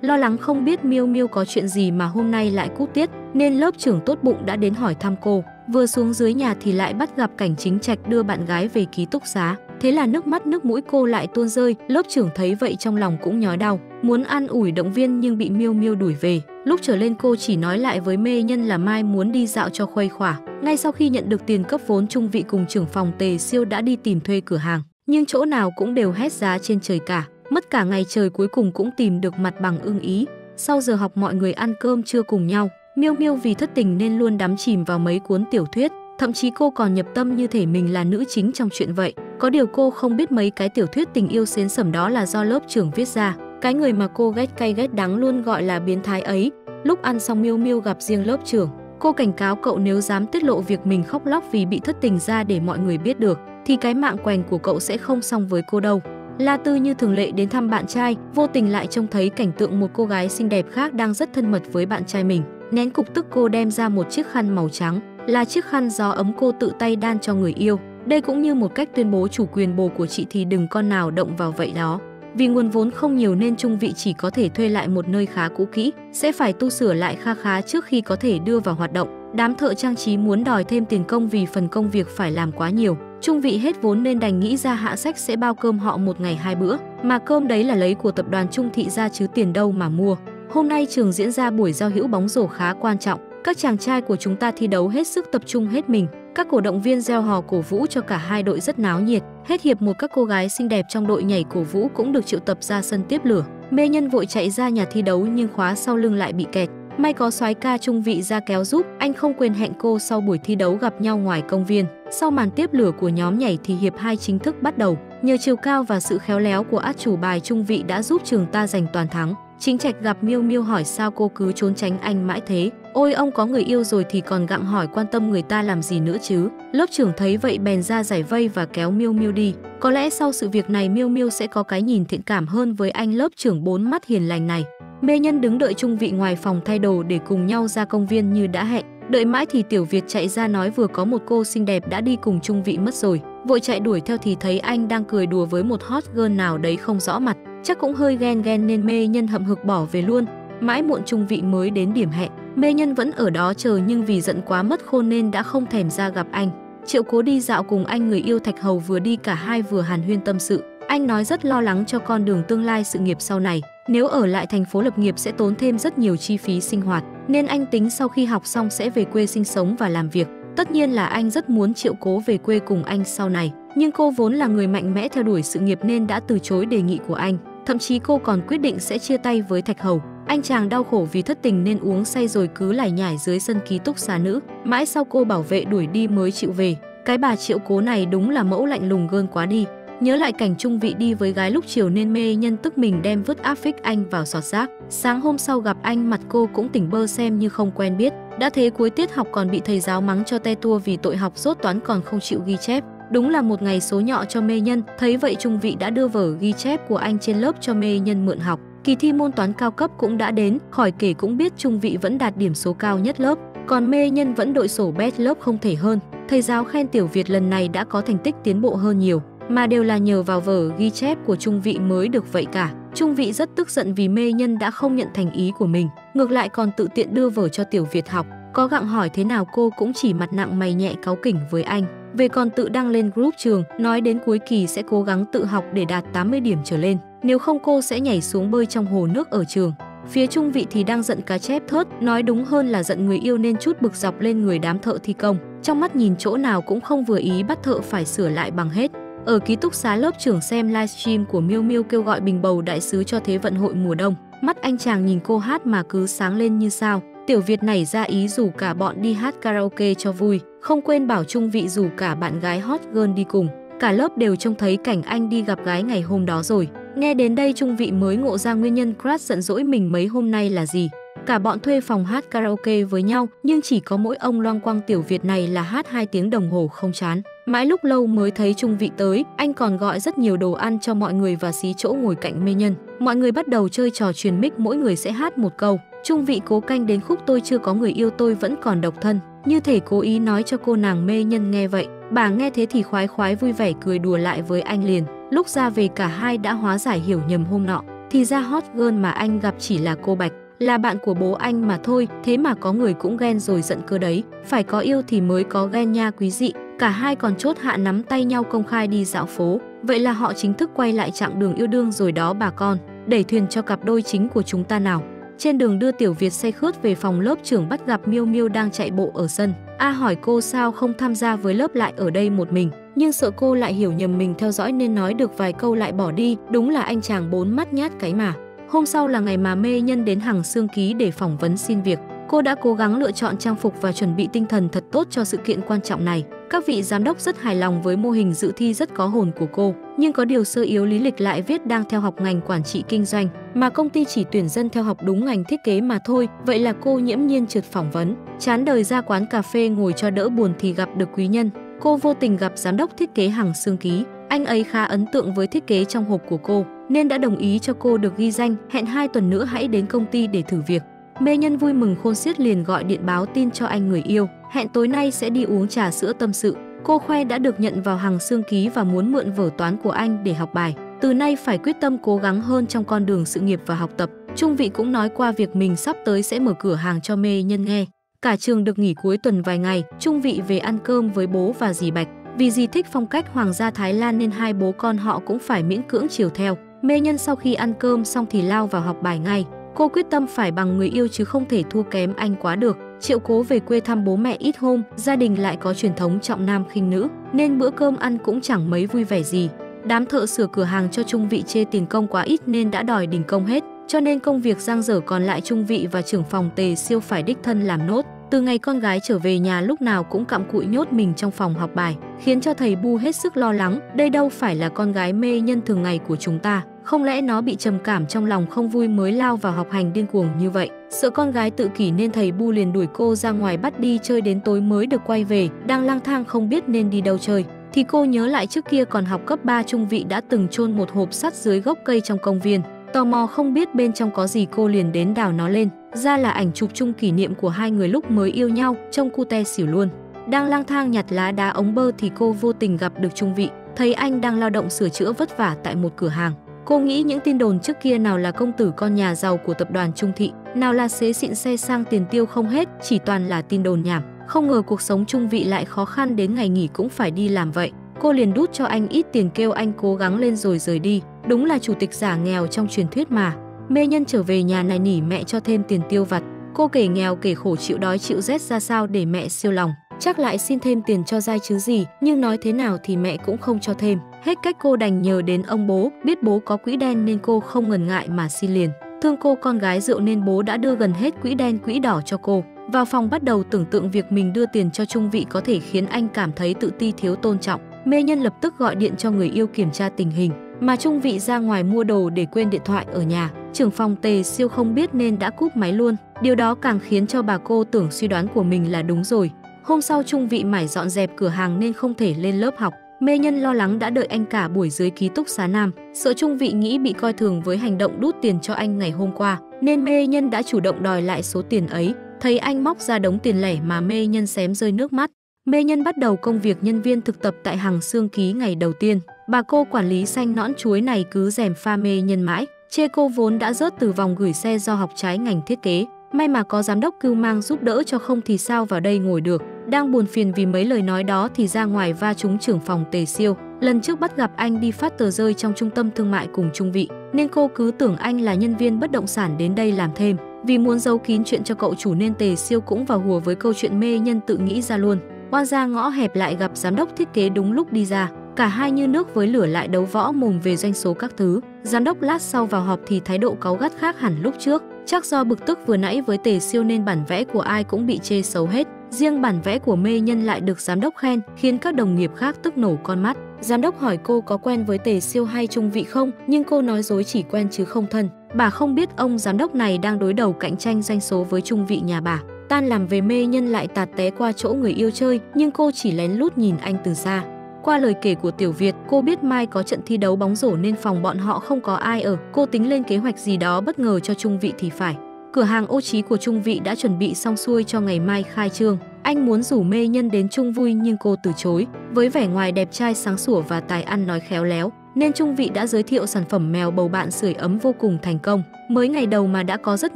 Lo lắng không biết Miêu Miêu có chuyện gì mà hôm nay lại cúp tiết, nên lớp trưởng tốt bụng đã đến hỏi thăm cô. Vừa xuống dưới nhà thì lại bắt gặp cảnh Chính Trạch đưa bạn gái về ký túc xá. Thế là nước mắt nước mũi cô lại tuôn rơi, lớp trưởng thấy vậy trong lòng cũng nhói đau, muốn an ủi động viên nhưng bị Miêu Miêu đuổi về. Lúc trở lên cô chỉ nói lại với Mê Nhân là mai muốn đi dạo cho khuây khỏa. Ngay sau khi nhận được tiền cấp vốn, Trung Vị cùng trưởng phòng Tề Siêu đã đi tìm thuê cửa hàng, nhưng chỗ nào cũng đều hét giá trên trời cả. Mất cả ngày trời cuối cùng cũng tìm được mặt bằng ưng ý. Sau giờ học mọi người ăn cơm trưa cùng nhau. Miêu Miêu vì thất tình nên luôn đắm chìm vào mấy cuốn tiểu thuyết, thậm chí cô còn nhập tâm như thể mình là nữ chính trong chuyện vậy. Có điều cô không biết mấy cái tiểu thuyết tình yêu xến sẩm đó là do lớp trưởng viết ra. Cái người mà cô ghét cay ghét đắng luôn gọi là biến thái ấy. Lúc ăn xong Miêu Miêu gặp riêng lớp trưởng, cô cảnh cáo cậu nếu dám tiết lộ việc mình khóc lóc vì bị thất tình ra để mọi người biết được thì cái mạng quèn của cậu sẽ không xong với cô đâu. La Tư như thường lệ đến thăm bạn trai, vô tình lại trông thấy cảnh tượng một cô gái xinh đẹp khác đang rất thân mật với bạn trai mình. Nén cục tức, cô đem ra một chiếc khăn màu trắng, là chiếc khăn gió ấm cô tự tay đan cho người yêu. Đây cũng như một cách tuyên bố chủ quyền bồ của chị thì đừng con nào động vào vậy đó. Vì nguồn vốn không nhiều nên Trung Vị chỉ có thể thuê lại một nơi khá cũ kỹ, sẽ phải tu sửa lại kha khá trước khi có thể đưa vào hoạt động. Đám thợ trang trí muốn đòi thêm tiền công vì phần công việc phải làm quá nhiều. Trung Vị hết vốn nên đành nghĩ ra Hạ Sách sẽ bao cơm họ một ngày hai bữa, mà cơm đấy là lấy của tập đoàn Trung Thị ra chứ tiền đâu mà mua. Hôm nay trường diễn ra buổi giao hữu bóng rổ khá quan trọng, các chàng trai của chúng ta thi đấu hết sức tập trung hết mình. Các cổ động viên reo hò cổ vũ cho cả hai đội rất náo nhiệt. Hết hiệp một, các cô gái xinh đẹp trong đội nhảy cổ vũ cũng được triệu tập ra sân tiếp lửa. Mê Nhân vội chạy ra nhà thi đấu nhưng khóa sau lưng lại bị kẹt. May có soái ca Trung Vị ra kéo giúp, anh không quên hẹn cô sau buổi thi đấu gặp nhau ngoài công viên. Sau màn tiếp lửa của nhóm nhảy thì hiệp hai chính thức bắt đầu. Nhờ chiều cao và sự khéo léo của át chủ bài, Trung Vị đã giúp trường ta giành toàn thắng. Chính Trạch gặp Miêu Miêu hỏi sao cô cứ trốn tránh anh mãi thế. Ôi, ông có người yêu rồi thì còn gặng hỏi quan tâm người ta làm gì nữa chứ. Lớp trưởng thấy vậy bèn ra giải vây và kéo Miêu Miêu đi. Có lẽ sau sự việc này Miêu Miêu sẽ có cái nhìn thiện cảm hơn với anh lớp trưởng bốn mắt hiền lành này. Mê Nhân đứng đợi Trung Vị ngoài phòng thay đồ để cùng nhau ra công viên như đã hẹn. Đợi mãi thì Tiểu Việt chạy ra nói vừa có một cô xinh đẹp đã đi cùng Trung Vị mất rồi. Vội chạy đuổi theo thì thấy anh đang cười đùa với một hot girl nào đấy không rõ mặt. Chắc cũng hơi ghen ghen nên Mê Nhân hậm hực bỏ về luôn. Mãi muộn Trung Vị mới đến điểm hẹn. Mê Nhân vẫn ở đó chờ nhưng vì giận quá mất khôn nên đã không thèm ra gặp anh. Triệu Cố đi dạo cùng anh người yêu Thạch Hầu, vừa đi cả hai vừa hàn huyên tâm sự. Anh nói rất lo lắng cho con đường tương lai sự nghiệp sau này. Nếu ở lại thành phố lập nghiệp sẽ tốn thêm rất nhiều chi phí sinh hoạt, nên anh tính sau khi học xong sẽ về quê sinh sống và làm việc. Tất nhiên là anh rất muốn Triệu Cố về quê cùng anh sau này, nhưng cô vốn là người mạnh mẽ theo đuổi sự nghiệp nên đã từ chối đề nghị của anh. Thậm chí cô còn quyết định sẽ chia tay với Thạch Hầu. Anh chàng đau khổ vì thất tình nên uống say rồi cứ lải nhải dưới sân ký túc xá nữ. Mãi sau cô bảo vệ đuổi đi mới chịu về. Cái bà Triệu Cố này đúng là mẫu lạnh lùng gơn quá đi. Nhớ lại cảnh Trung Vị đi với gái lúc chiều nên Mê Nhân tức mình đem vứt áp phích anh vào sọt rác. Sáng hôm sau gặp anh mặt cô cũng tỉnh bơ xem như không quen biết. Đã thế cuối tiết học còn bị thầy giáo mắng cho te tua vì tội học dốt toán còn không chịu ghi chép. Đúng là một ngày số nhọ cho Mê Nhân. Thấy vậy Trung Vị đã đưa vở ghi chép của anh trên lớp cho Mê Nhân mượn học. Kỳ thi môn toán cao cấp cũng đã đến, khỏi kể cũng biết Trung Vị vẫn đạt điểm số cao nhất lớp, còn Mê Nhân vẫn đội sổ bét lớp không thể hơn. Thầy giáo khen Tiểu Việt lần này đã có thành tích tiến bộ hơn nhiều, mà đều là nhờ vào vở ghi chép của Trung Vị mới được vậy cả. Trung Vị rất tức giận vì Mê Nhân đã không nhận thành ý của mình, ngược lại còn tự tiện đưa vở cho Tiểu Việt học. Có gặng hỏi thế nào cô cũng chỉ mặt nặng mày nhẹ cáu kỉnh với anh. Về còn tự đăng lên group trường, nói đến cuối kỳ sẽ cố gắng tự học để đạt tám mươi điểm trở lên. Nếu không cô sẽ nhảy xuống bơi trong hồ nước ở trường. Phía Trung Vị thì đang giận cá chép thớt, nói đúng hơn là giận người yêu nên chút bực dọc lên người đám thợ thi công. Trong mắt nhìn chỗ nào cũng không vừa ý, bắt thợ phải sửa lại bằng hết. Ở ký túc xá lớp trưởng xem livestream của Miêu Miêu kêu gọi bình bầu đại sứ cho Thế vận hội mùa đông. Mắt anh chàng nhìn cô hát mà cứ sáng lên như sao. Tiểu Việt nảy ra ý rủ cả bọn đi hát karaoke cho vui, không quên bảo Trung Vị rủ cả bạn gái hot girl đi cùng. Cả lớp đều trông thấy cảnh anh đi gặp gái ngày hôm đó rồi. Nghe đến đây Trung Vị mới ngộ ra nguyên nhân crush giận dỗi mình mấy hôm nay là gì. Cả bọn thuê phòng hát karaoke với nhau, nhưng chỉ có mỗi ông loang quang Tiểu Việt này là hát hai tiếng đồng hồ không chán. Mãi lúc lâu mới thấy Trung Vị tới, anh còn gọi rất nhiều đồ ăn cho mọi người và xí chỗ ngồi cạnh Mê Nhân. Mọi người bắt đầu chơi trò truyền mic, mỗi người sẽ hát một câu. Trung Vị cố canh đến khúc tôi chưa có người yêu tôi vẫn còn độc thân, như thể cố ý nói cho cô nàng Mê Nhân nghe vậy. Bà nghe thế thì khoái khoái vui vẻ cười đùa lại với anh liền. Lúc ra về cả hai đã hóa giải hiểu nhầm hôm nọ, thì ra hot girl mà anh gặp chỉ là cô Bạch, là bạn của bố anh mà thôi. Thế mà có người cũng ghen rồi giận cơ đấy, phải có yêu thì mới có ghen nha quý dị. Cả hai còn chốt hạ nắm tay nhau công khai đi dạo phố. Vậy là họ chính thức quay lại chặng đường yêu đương rồi đó bà con. Đẩy thuyền cho cặp đôi chính của chúng ta nào. Trên đường đưa Tiểu Việt say khướt về phòng lớp, trưởng bắt gặp Miêu Miêu đang chạy bộ ở sân. A hỏi cô sao không tham gia với lớp lại ở đây một mình, nhưng sợ cô lại hiểu nhầm mình theo dõi nên nói được vài câu lại bỏ đi. Đúng là anh chàng bốn mắt nhát cái mà. Hôm sau là ngày mà Mê Nhân đến Hằng Xương Ký để phỏng vấn xin việc. Cô đã cố gắng lựa chọn trang phục và chuẩn bị tinh thần thật tốt cho sự kiện quan trọng này. Các vị giám đốc rất hài lòng với mô hình dự thi rất có hồn của cô, nhưng có điều sơ yếu lý lịch lại viết đang theo học ngành quản trị kinh doanh, mà công ty chỉ tuyển dân theo học đúng ngành thiết kế mà thôi. Vậy là cô nhiễm nhiên trượt phỏng vấn. Chán đời ra quán cà phê ngồi cho đỡ buồn thì gặp được Quý Nhân. Cô vô tình gặp giám đốc thiết kế Hằng Xương Ký. Anh ấy khá ấn tượng với thiết kế trong hộp của cô, nên đã đồng ý cho cô được ghi danh, hẹn hai tuần nữa hãy đến công ty để thử việc. Mê Nhân vui mừng khôn xiết liền gọi điện báo tin cho anh người yêu, hẹn tối nay sẽ đi uống trà sữa tâm sự. Cô khoe đã được nhận vào Hằng Xương Ký và muốn mượn vở toán của anh để học bài. Từ nay phải quyết tâm cố gắng hơn trong con đường sự nghiệp và học tập. Trung Vị cũng nói qua việc mình sắp tới sẽ mở cửa hàng cho Mê Nhân nghe. Cả trường được nghỉ cuối tuần vài ngày, Trung Vị về ăn cơm với bố và dì Bạch. Vì dì thích phong cách hoàng gia Thái Lan nên hai bố con họ cũng phải miễn cưỡng chiều theo. Mê Nhân sau khi ăn cơm xong thì lao vào học bài ngay. Cô quyết tâm phải bằng người yêu chứ không thể thua kém anh quá được. Triệu Cố về quê thăm bố mẹ ít hôm, gia đình lại có truyền thống trọng nam khinh nữ, nên bữa cơm ăn cũng chẳng mấy vui vẻ gì. Đám thợ sửa cửa hàng cho Trung Vị chê tiền công quá ít nên đã đòi đình công hết, cho nên công việc dang dở còn lại Trung Vị và trưởng phòng Tề Siêu phải đích thân làm nốt. Từ ngày con gái trở về nhà lúc nào cũng cặm cụi nhốt mình trong phòng học bài, khiến cho thầy Bu hết sức lo lắng. Đây đâu phải là con gái Mê Nhân thường ngày của chúng ta, không lẽ nó bị trầm cảm trong lòng không vui mới lao vào học hành điên cuồng như vậy. Sợ con gái tự kỷ nên thầy Bu liền đuổi cô ra ngoài bắt đi chơi đến tối mới được quay về. Đang lang thang không biết nên đi đâu chơi thì cô nhớ lại trước kia còn học cấp ba, Trung Vị đã từng chôn một hộp sắt dưới gốc cây trong công viên. Tò mò không biết bên trong có gì cô liền đến đào nó lên. Ra là ảnh chụp chung kỷ niệm của hai người lúc mới yêu nhau, trông cute xỉu luôn. Đang lang thang nhặt lá đá ống bơ thì cô vô tình gặp được Trung Vị. Thấy anh đang lao động sửa chữa vất vả tại một cửa hàng. Cô nghĩ những tin đồn trước kia nào là công tử con nhà giàu của tập đoàn Trung Thị, nào là xế xịn xe sang tiền tiêu không hết, chỉ toàn là tin đồn nhảm. Không ngờ cuộc sống Trung Vị lại khó khăn đến ngày nghỉ cũng phải đi làm vậy. Cô liền đút cho anh ít tiền kêu anh cố gắng lên rồi rời đi. Đúng là chủ tịch giả nghèo trong truyền thuyết mà. Mê Nhân trở về nhà này nỉ mẹ cho thêm tiền tiêu vặt. Cô kể nghèo kể khổ chịu đói chịu rét ra sao để mẹ siêu lòng. Chắc lại xin thêm tiền cho dai chứ gì, nhưng nói thế nào thì mẹ cũng không cho thêm. Hết cách cô đành nhờ đến ông bố, biết bố có quỹ đen nên cô không ngần ngại mà xin liền. Thương cô con gái rượu nên bố đã đưa gần hết quỹ đen quỹ đỏ cho cô. Vào phòng bắt đầu tưởng tượng việc mình đưa tiền cho Trung Vị có thể khiến anh cảm thấy tự ti thiếu tôn trọng. Mê Nhân lập tức gọi điện cho người yêu kiểm tra tình hình, mà Trung Vị ra ngoài mua đồ để quên điện thoại ở nhà. Trưởng phòng Tề Siêu không biết nên đã cúp máy luôn. Điều đó càng khiến cho bà cô tưởng suy đoán của mình là đúng rồi. Hôm sau Trung Vị mải dọn dẹp cửa hàng nên không thể lên lớp học. Mê Nhân lo lắng đã đợi anh cả buổi dưới ký túc xá nam, sợ Trung Vị nghĩ bị coi thường với hành động đút tiền cho anh ngày hôm qua, nên Mê Nhân đã chủ động đòi lại số tiền ấy. Thấy anh móc ra đống tiền lẻ mà Mê Nhân xém rơi nước mắt. Mê Nhân bắt đầu công việc nhân viên thực tập tại Hằng Xương Ký ngày đầu tiên. Bà cô quản lý xanh nõn chuối này cứ rèm pha Mê Nhân mãi, chê cô vốn đã rớt từ vòng gửi xe do học trái ngành thiết kế. May mà có giám đốc Cưu Mang giúp đỡ cho không thì sao vào đây ngồi được. Đang buồn phiền vì mấy lời nói đó thì ra ngoài va trúng trưởng phòng Tề Siêu. Lần trước bắt gặp anh đi phát tờ rơi trong trung tâm thương mại cùng Trung Vị, nên cô cứ tưởng anh là nhân viên bất động sản đến đây làm thêm. Vì muốn giấu kín chuyện cho cậu chủ nên Tề Siêu cũng vào hùa với câu chuyện Mê Nhân tự nghĩ ra luôn. Oan ra ngõ hẹp lại gặp giám đốc thiết kế đúng lúc đi ra. Cả hai như nước với lửa lại đấu võ mồm về doanh số các thứ. Giám đốc lát sau vào họp thì thái độ cáu gắt khác hẳn lúc trước. Chắc do bực tức vừa nãy với Tề Siêu nên bản vẽ của ai cũng bị chê xấu hết. Riêng bản vẽ của Mê Nhân lại được giám đốc khen, khiến các đồng nghiệp khác tức nổ con mắt. Giám đốc hỏi cô có quen với Tề Siêu hay Trung Vị không, nhưng cô nói dối chỉ quen chứ không thân. Bà không biết ông giám đốc này đang đối đầu cạnh tranh doanh số với Trung Vị nhà bà. Tan làm về Mê Nhân lại tạt té qua chỗ người yêu chơi, nhưng cô chỉ lén lút nhìn anh từ xa. Qua lời kể của Tiểu Việt, cô biết mai có trận thi đấu bóng rổ nên phòng bọn họ không có ai ở. Cô tính lên kế hoạch gì đó bất ngờ cho Trung Vị thì phải. Cửa hàng ô trí của Trung Vị đã chuẩn bị xong xuôi cho ngày mai khai trương. Anh muốn rủ Mê Nhân đến chung vui nhưng cô từ chối. Với vẻ ngoài đẹp trai sáng sủa và tài ăn nói khéo léo, nên Trung Vị đã giới thiệu sản phẩm mèo bầu bạn sưởi ấm vô cùng thành công. Mới ngày đầu mà đã có rất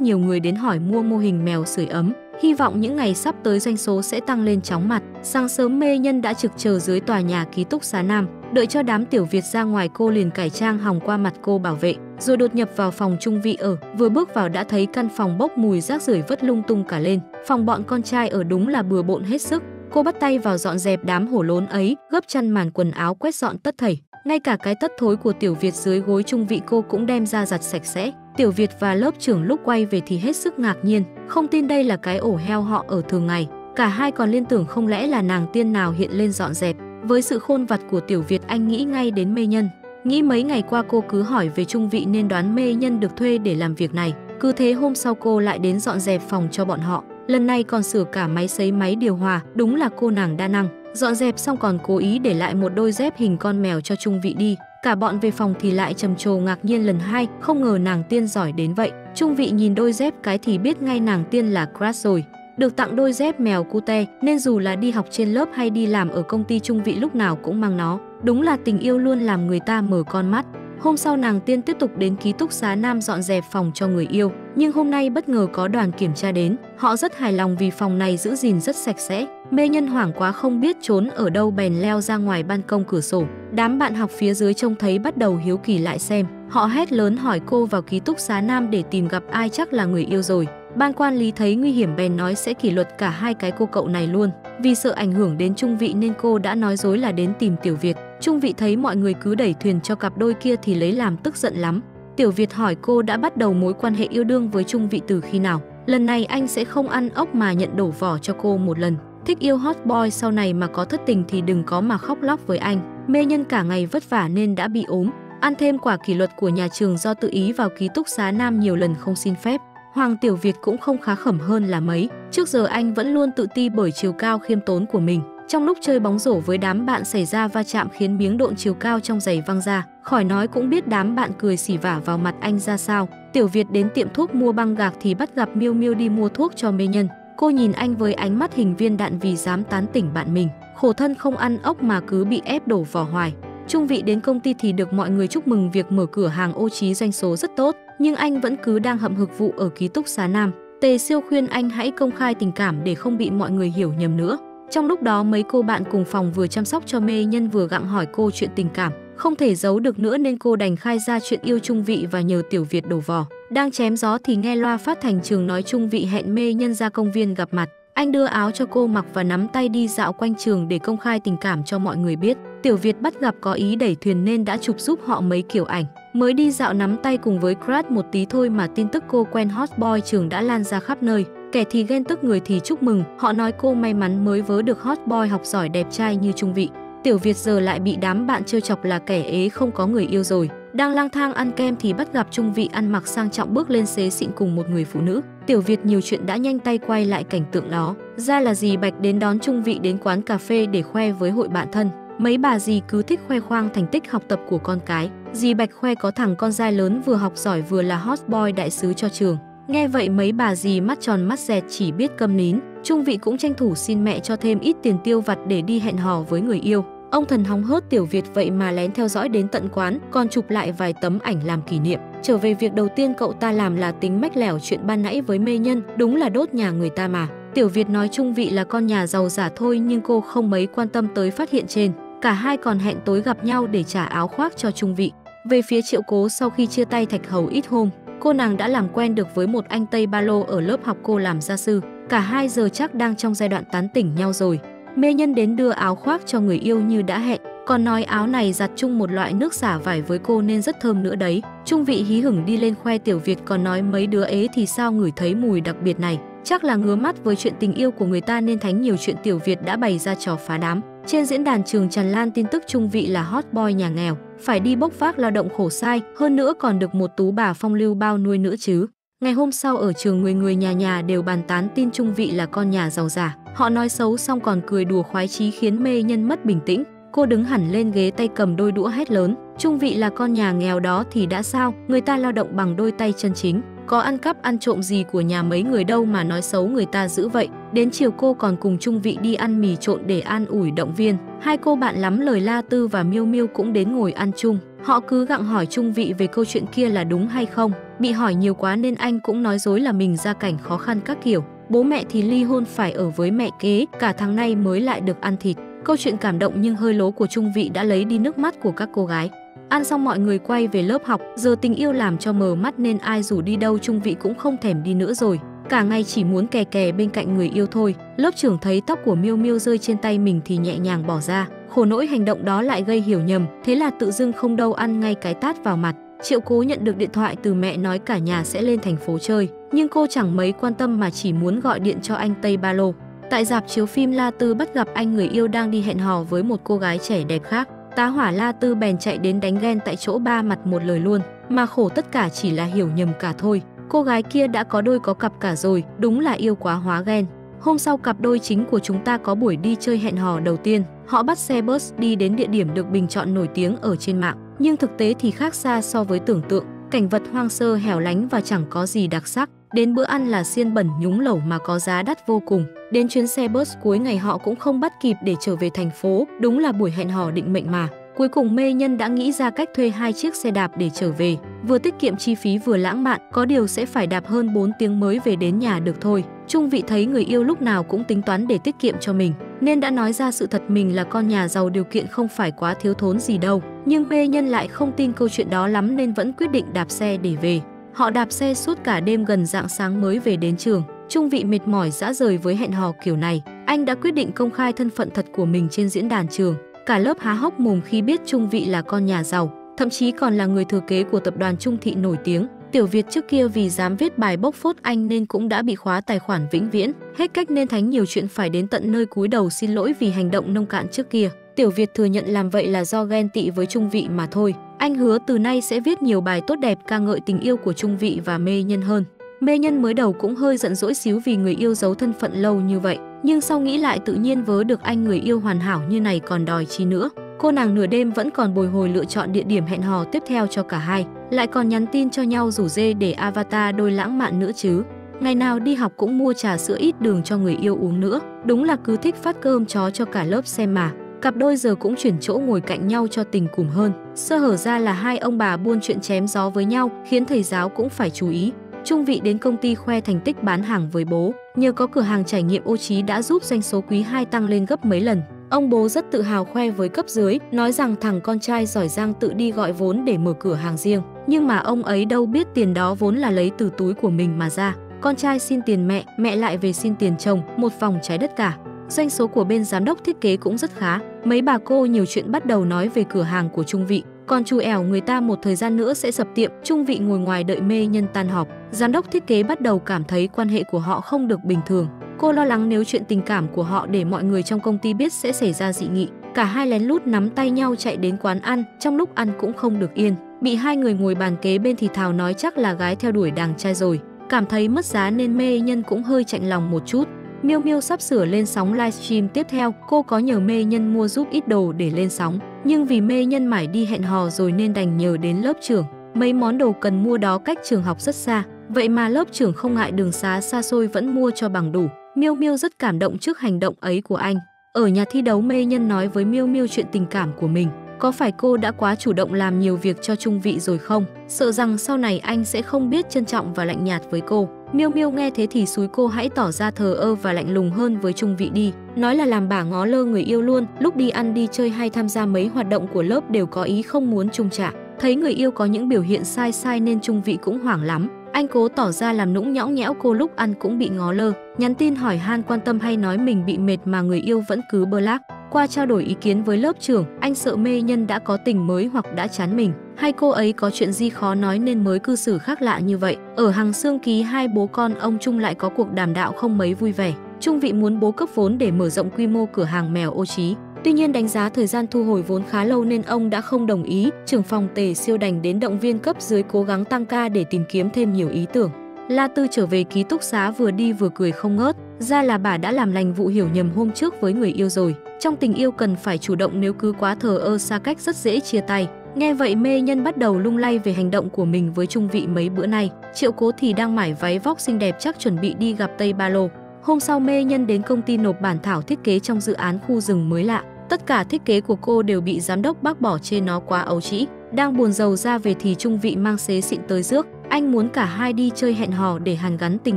nhiều người đến hỏi mua mô hình mèo sưởi ấm. Hy vọng những ngày sắp tới doanh số sẽ tăng lên chóng mặt. Sáng sớm Mê Nhân đã trực chờ dưới tòa nhà ký túc xá Nam. Đợi cho đám Tiểu Việt ra ngoài, cô liền cải trang hòng qua mặt cô bảo vệ, rồi đột nhập vào phòng Trung Vị ở. Vừa bước vào đã thấy căn phòng bốc mùi rác rưởi vất lung tung cả lên. Phòng bọn con trai ở đúng là bừa bộn hết sức. Cô bắt tay vào dọn dẹp đám hổ lốn ấy, gấp chăn màn quần áo quét dọn tất thảy. Ngay cả cái tất thối của Tiểu Việt dưới gối Trung Vị cô cũng đem ra giặt sạch sẽ. Tiểu Việt và lớp trưởng lúc quay về thì hết sức ngạc nhiên, không tin đây là cái ổ heo họ ở thường ngày. Cả hai còn liên tưởng không lẽ là nàng tiên nào hiện lên dọn dẹp. Với sự khôn vặt của Tiểu Việt, anh nghĩ ngay đến Mê Nhân. Nghĩ mấy ngày qua cô cứ hỏi về Trung Vị nên đoán Mê Nhân được thuê để làm việc này. Cứ thế hôm sau cô lại đến dọn dẹp phòng cho bọn họ. Lần này còn sửa cả máy sấy máy điều hòa, đúng là cô nàng đa năng. Dọn dẹp xong còn cố ý để lại một đôi dép hình con mèo cho Trung Vị đi. Cả bọn về phòng thì lại trầm trồ ngạc nhiên lần hai, không ngờ nàng tiên giỏi đến vậy. Trung Vị nhìn đôi dép cái thì biết ngay nàng tiên là crush rồi. Được tặng đôi dép mèo cute nên dù là đi học trên lớp hay đi làm ở công ty, Trung Vị lúc nào cũng mang nó. Đúng là tình yêu luôn làm người ta mở con mắt. Hôm sau nàng tiên tiếp tục đến ký túc xá Nam dọn dẹp phòng cho người yêu. Nhưng hôm nay bất ngờ có đoàn kiểm tra đến. Họ rất hài lòng vì phòng này giữ gìn rất sạch sẽ. Mê Nhân hoảng quá không biết trốn ở đâu bèn leo ra ngoài ban công cửa sổ. Đám bạn học phía dưới trông thấy bắt đầu hiếu kỳ lại xem. Họ hét lớn hỏi cô vào ký túc xá Nam để tìm gặp ai, chắc là người yêu rồi. Ban quản lý thấy nguy hiểm bèn nói sẽ kỷ luật cả hai cái cô cậu này luôn. Vì sợ ảnh hưởng đến Trung Vị nên cô đã nói dối là đến tìm Tiểu Việt. Trung Vị thấy mọi người cứ đẩy thuyền cho cặp đôi kia thì lấy làm tức giận lắm. Tiểu Việt hỏi cô đã bắt đầu mối quan hệ yêu đương với Trung Vị từ khi nào. Lần này anh sẽ không ăn ốc mà nhận đổ vỏ cho cô một lần. Thích yêu hot boy, sau này mà có thất tình thì đừng có mà khóc lóc với anh. Mê Nhân cả ngày vất vả nên đã bị ốm, ăn thêm quả kỷ luật của nhà trường do tự ý vào ký túc xá Nam nhiều lần không xin phép. Hoàng Tiểu Việt cũng không khá khẩm hơn là mấy. Trước giờ anh vẫn luôn tự ti bởi chiều cao khiêm tốn của mình. Trong lúc chơi bóng rổ với đám bạn xảy ra va chạm khiến miếng độn chiều cao trong giày văng ra. Khỏi nói cũng biết đám bạn cười xỉ vả vào mặt anh ra sao. Tiểu Việt đến tiệm thuốc mua băng gạc thì bắt gặp Miêu Miêu đi mua thuốc cho Mê Nhân. Cô nhìn anh với ánh mắt hình viên đạn vì dám tán tỉnh bạn mình. Khổ thân không ăn ốc mà cứ bị ép đổ vỏ hoài. Trung Vị đến công ty thì được mọi người chúc mừng việc mở cửa hàng ô trí doanh số rất tốt. Nhưng anh vẫn cứ đang hậm hực vụ ở ký túc xá Nam. Tề Siêu khuyên anh hãy công khai tình cảm để không bị mọi người hiểu nhầm nữa. Trong lúc đó mấy cô bạn cùng phòng vừa chăm sóc cho Mê Nhân vừa gặng hỏi cô chuyện tình cảm. Không thể giấu được nữa nên cô đành khai ra chuyện yêu Trung Vị và nhờ Tiểu Việt đổ vò. Đang chém gió thì nghe loa phát thanh trường nói Trung Vị hẹn Mê Nhân ra công viên gặp mặt. Anh đưa áo cho cô mặc và nắm tay đi dạo quanh trường để công khai tình cảm cho mọi người biết. Tiểu Việt bắt gặp có ý đẩy thuyền nên đã chụp giúp họ mấy kiểu ảnh. Mới đi dạo nắm tay cùng với crush một tí thôi mà tin tức cô quen hot boy trường đã lan ra khắp nơi. Kẻ thì ghen tức, người thì chúc mừng. Họ nói cô may mắn mới vớ được hot boy học giỏi đẹp trai như Trung Vị. Tiểu Việt giờ lại bị đám bạn trêu chọc là kẻ ế không có người yêu rồi. Đang lang thang ăn kem thì bắt gặp Trung Vị ăn mặc sang trọng bước lên xế xịn cùng một người phụ nữ. Tiểu Việt nhiều chuyện đã nhanh tay quay lại cảnh tượng đó. Ra là dì Bạch đến đón Trung Vị đến quán cà phê để khoe với hội bạn thân. Mấy bà dì cứ thích khoe khoang thành tích học tập của con cái. Dì Bạch khoe có thằng con trai lớn vừa học giỏi vừa là hot boy đại sứ cho trường. Nghe vậy mấy bà dì mắt tròn mắt dẹt chỉ biết câm nín. Trung Vị cũng tranh thủ xin mẹ cho thêm ít tiền tiêu vặt để đi hẹn hò với người yêu. Ông thần hóng hớt Tiểu Việt vậy mà lén theo dõi đến tận quán, còn chụp lại vài tấm ảnh làm kỷ niệm. Trở về, việc đầu tiên cậu ta làm là tính mách lẻo chuyện ban nãy với Mê Nhân, đúng là đốt nhà người ta mà. Tiểu Việt nói Trung Vị là con nhà giàu giả thôi nhưng cô không mấy quan tâm tới phát hiện trên. Cả hai còn hẹn tối gặp nhau để trả áo khoác cho Trung Vị. Về phía Triệu Cố, sau khi chia tay Thạch Hầu ít hôm, cô nàng đã làm quen được với một anh Tây Ba Lô ở lớp học cô làm gia sư. Cả hai giờ chắc đang trong giai đoạn tán tỉnh nhau rồi. Mê Nhân đến đưa áo khoác cho người yêu như đã hẹn, còn nói áo này giặt chung một loại nước xả vải với cô nên rất thơm nữa đấy. Trung Vị hí hửng đi lên khoe Tiểu Việt, còn nói mấy đứa ế thì sao ngửi thấy mùi đặc biệt này. Chắc là ngứa mắt với chuyện tình yêu của người ta nên thánh nhiều chuyện. Tiểu Việt đã bày ra trò phá đám. Trên diễn đàn trường tràn lan tin tức Trung Vị là hot boy nhà nghèo, phải đi bốc vác lao động khổ sai, hơn nữa còn được một tú bà phong lưu bao nuôi nữa chứ. Ngày hôm sau ở trường, người người nhà nhà đều bàn tán tin Trung Vị là con nhà giàu giả. Họ nói xấu xong còn cười đùa khoái chí khiến Mê Nhân mất bình tĩnh. Cô đứng hẳn lên ghế, tay cầm đôi đũa hét lớn. Trung Vị là con nhà nghèo đó thì đã sao, người ta lao động bằng đôi tay chân chính. có ăn cắp ăn trộm gì của nhà mấy người đâu mà nói xấu người ta dữ vậy. Đến chiều cô còn cùng Trung Vị đi ăn mì trộn để an ủi động viên. Hai cô bạn lắm lời La Tư và Miêu Miêu cũng đến ngồi ăn chung. Họ cứ gặng hỏi Trung Vị về câu chuyện kia là đúng hay không. Bị hỏi nhiều quá nên anh cũng nói dối là mình gia cảnh khó khăn các kiểu. Bố mẹ thì ly hôn phải ở với mẹ kế, cả tháng nay mới lại được ăn thịt. Câu chuyện cảm động nhưng hơi lố của Trung Vị đã lấy đi nước mắt của các cô gái. Ăn xong mọi người quay về lớp học, giờ tình yêu làm cho mờ mắt nên ai rủ đi đâu Trung Vị cũng không thèm đi nữa rồi. Cả ngày chỉ muốn kè kè bên cạnh người yêu thôi. Lớp trưởng thấy tóc của Miêu Miêu rơi trên tay mình thì nhẹ nhàng bỏ ra. Khổ nỗi hành động đó lại gây hiểu nhầm, thế là tự dưng không đâu ăn ngay cái tát vào mặt. Triệu Cố nhận được điện thoại từ mẹ nói cả nhà sẽ lên thành phố chơi, nhưng cô chẳng mấy quan tâm mà chỉ muốn gọi điện cho anh Tây Ba Lô. Tại rạp chiếu phim La Tư bắt gặp anh người yêu đang đi hẹn hò với một cô gái trẻ đẹp khác. Tá hỏa La Tư bèn chạy đến đánh ghen tại chỗ ba mặt một lời luôn, mà khổ tất cả chỉ là hiểu nhầm cả thôi. Cô gái kia đã có đôi có cặp cả rồi, đúng là yêu quá hóa ghen. Hôm sau cặp đôi chính của chúng ta có buổi đi chơi hẹn hò đầu tiên. Họ bắt xe bus đi đến địa điểm được bình chọn nổi tiếng ở trên mạng, nhưng thực tế thì khác xa so với tưởng tượng. Cảnh vật hoang sơ hẻo lánh và chẳng có gì đặc sắc. Đến bữa ăn là xiên bẩn nhúng lẩu mà có giá đắt vô cùng. Đến chuyến xe bus cuối ngày họ cũng không bắt kịp để trở về thành phố, đúng là buổi hẹn hò định mệnh mà. Cuối cùng Mê Nhân đã nghĩ ra cách thuê hai chiếc xe đạp để trở về, vừa tiết kiệm chi phí vừa lãng mạn, có điều sẽ phải đạp hơn bốn tiếng mới về đến nhà được thôi. Trung Vị thấy người yêu lúc nào cũng tính toán để tiết kiệm cho mình, nên đã nói ra sự thật mình là con nhà giàu điều kiện không phải quá thiếu thốn gì đâu. Nhưng Mê Nhân lại không tin câu chuyện đó lắm nên vẫn quyết định đạp xe để về. Họ đạp xe suốt cả đêm, gần rạng sáng mới về đến trường. Trung Vị mệt mỏi dã rời với hẹn hò kiểu này. Anh đã quyết định công khai thân phận thật của mình trên diễn đàn trường. Cả lớp há hốc mồm khi biết Trung Vị là con nhà giàu, thậm chí còn là người thừa kế của tập đoàn Trung Thị nổi tiếng. Tiểu Việt trước kia vì dám viết bài bốc phốt anh nên cũng đã bị khóa tài khoản vĩnh viễn. Hết cách nên Thánh nhiều chuyện phải đến tận nơi cúi đầu xin lỗi vì hành động nông cạn trước kia. Tiểu Việt thừa nhận làm vậy là do ghen tị với Trung Vị mà thôi. Anh hứa từ nay sẽ viết nhiều bài tốt đẹp ca ngợi tình yêu của Trung Vị và Mê Nhân hơn. Mê Nhân mới đầu cũng hơi giận dỗi xíu vì người yêu giấu thân phận lâu như vậy, nhưng sau nghĩ lại tự nhiên vớ được anh người yêu hoàn hảo như này còn đòi chi nữa. Cô nàng nửa đêm vẫn còn bồi hồi lựa chọn địa điểm hẹn hò tiếp theo cho cả hai, lại còn nhắn tin cho nhau rủ rê để avatar đôi lãng mạn nữa chứ. Ngày nào đi học cũng mua trà sữa ít đường cho người yêu uống nữa, đúng là cứ thích phát cơm chó cho cả lớp xem mà. Cặp đôi giờ cũng chuyển chỗ ngồi cạnh nhau cho tình cùng hơn. Sơ hở ra là hai ông bà buôn chuyện chém gió với nhau, khiến thầy giáo cũng phải chú ý. Trung Vị đến công ty khoe thành tích bán hàng với bố, nhờ có cửa hàng trải nghiệm ô trí đã giúp doanh số quý hai tăng lên gấp mấy lần. Ông bố rất tự hào khoe với cấp dưới, nói rằng thằng con trai giỏi giang tự đi gọi vốn để mở cửa hàng riêng. Nhưng mà ông ấy đâu biết tiền đó vốn là lấy từ túi của mình mà ra. Con trai xin tiền mẹ, mẹ lại về xin tiền chồng, một vòng trái đất cả. Doanh số của bên giám đốc thiết kế cũng rất khá. Mấy bà cô nhiều chuyện bắt đầu nói về cửa hàng của Trung Vị. Còn chù ẻo người ta một thời gian nữa sẽ sập tiệm. Trung Vị ngồi ngoài đợi Mê Nhân tan họp. Giám đốc thiết kế bắt đầu cảm thấy quan hệ của họ không được bình thường. Cô lo lắng nếu chuyện tình cảm của họ để mọi người trong công ty biết sẽ xảy ra dị nghị. Cả hai lén lút nắm tay nhau chạy đến quán ăn, trong lúc ăn cũng không được yên. Bị hai người ngồi bàn kế bên thì thào nói chắc là gái theo đuổi đàng trai rồi. Cảm thấy mất giá nên Mê Nhân cũng hơi chạnh lòng một chút. Miêu Miêu sắp sửa lên sóng livestream tiếp theo, cô có nhờ Mê Nhân mua giúp ít đồ để lên sóng, nhưng vì Mê Nhân mải đi hẹn hò rồi nên đành nhờ đến lớp trưởng. Mấy món đồ cần mua đó cách trường học rất xa, vậy mà lớp trưởng không ngại đường xá xa xôi vẫn mua cho bằng đủ. Miêu Miêu rất cảm động trước hành động ấy của anh. Ở nhà thi đấu Mê Nhân nói với Miêu Miêu chuyện tình cảm của mình, có phải cô đã quá chủ động làm nhiều việc cho Trung Vị rồi không? Sợ rằng sau này anh sẽ không biết trân trọng và lạnh nhạt với cô. Miêu Miêu nghe thế thì xúi cô hãy tỏ ra thờ ơ và lạnh lùng hơn với Trung Vị đi, nói là làm bà ngó lơ người yêu luôn, lúc đi ăn đi chơi hay tham gia mấy hoạt động của lớp đều có ý không muốn chung trả. Thấy người yêu có những biểu hiện sai sai nên Trung Vị cũng hoảng lắm, anh cố tỏ ra làm nũng nhõng nhẽo cô lúc ăn cũng bị ngó lơ, nhắn tin hỏi han quan tâm hay nói mình bị mệt mà người yêu vẫn cứ bơ lác. Qua trao đổi ý kiến với lớp trưởng, anh sợ Mê Nhân đã có tình mới hoặc đã chán mình, hay cô ấy có chuyện gì khó nói nên mới cư xử khác lạ như vậy. Ở Hằng Xương Ký hai bố con ông Trung lại có cuộc đàm đạo không mấy vui vẻ. Trung Vị muốn bố cấp vốn để mở rộng quy mô cửa hàng mèo ô trí. Tuy nhiên đánh giá thời gian thu hồi vốn khá lâu nên ông đã không đồng ý. Trưởng phòng Tề Siêu đành đến động viên cấp dưới cố gắng tăng ca để tìm kiếm thêm nhiều ý tưởng. La Tư trở về ký túc xá vừa đi vừa cười không ngớt. Ra là bà đã làm lành vụ hiểu nhầm hôm trước với người yêu rồi. Trong tình yêu cần phải chủ động, nếu cứ quá thờ ơ xa cách rất dễ chia tay. Nghe vậy Mê Nhân bắt đầu lung lay về hành động của mình với Trung Vị mấy bữa nay. Triệu Cố thì đang mải váy vóc xinh đẹp chắc chuẩn bị đi gặp Tây Ba Lô. Hôm sau Mê Nhân đến công ty nộp bản thảo thiết kế trong dự án khu rừng mới lạ. Tất cả thiết kế của cô đều bị giám đốc bác bỏ chê nó quá ấu trĩ. Đang buồn rầu ra về thì Trung Vị mang xế xịn tới rước. Anh muốn cả hai đi chơi hẹn hò để hàn gắn tình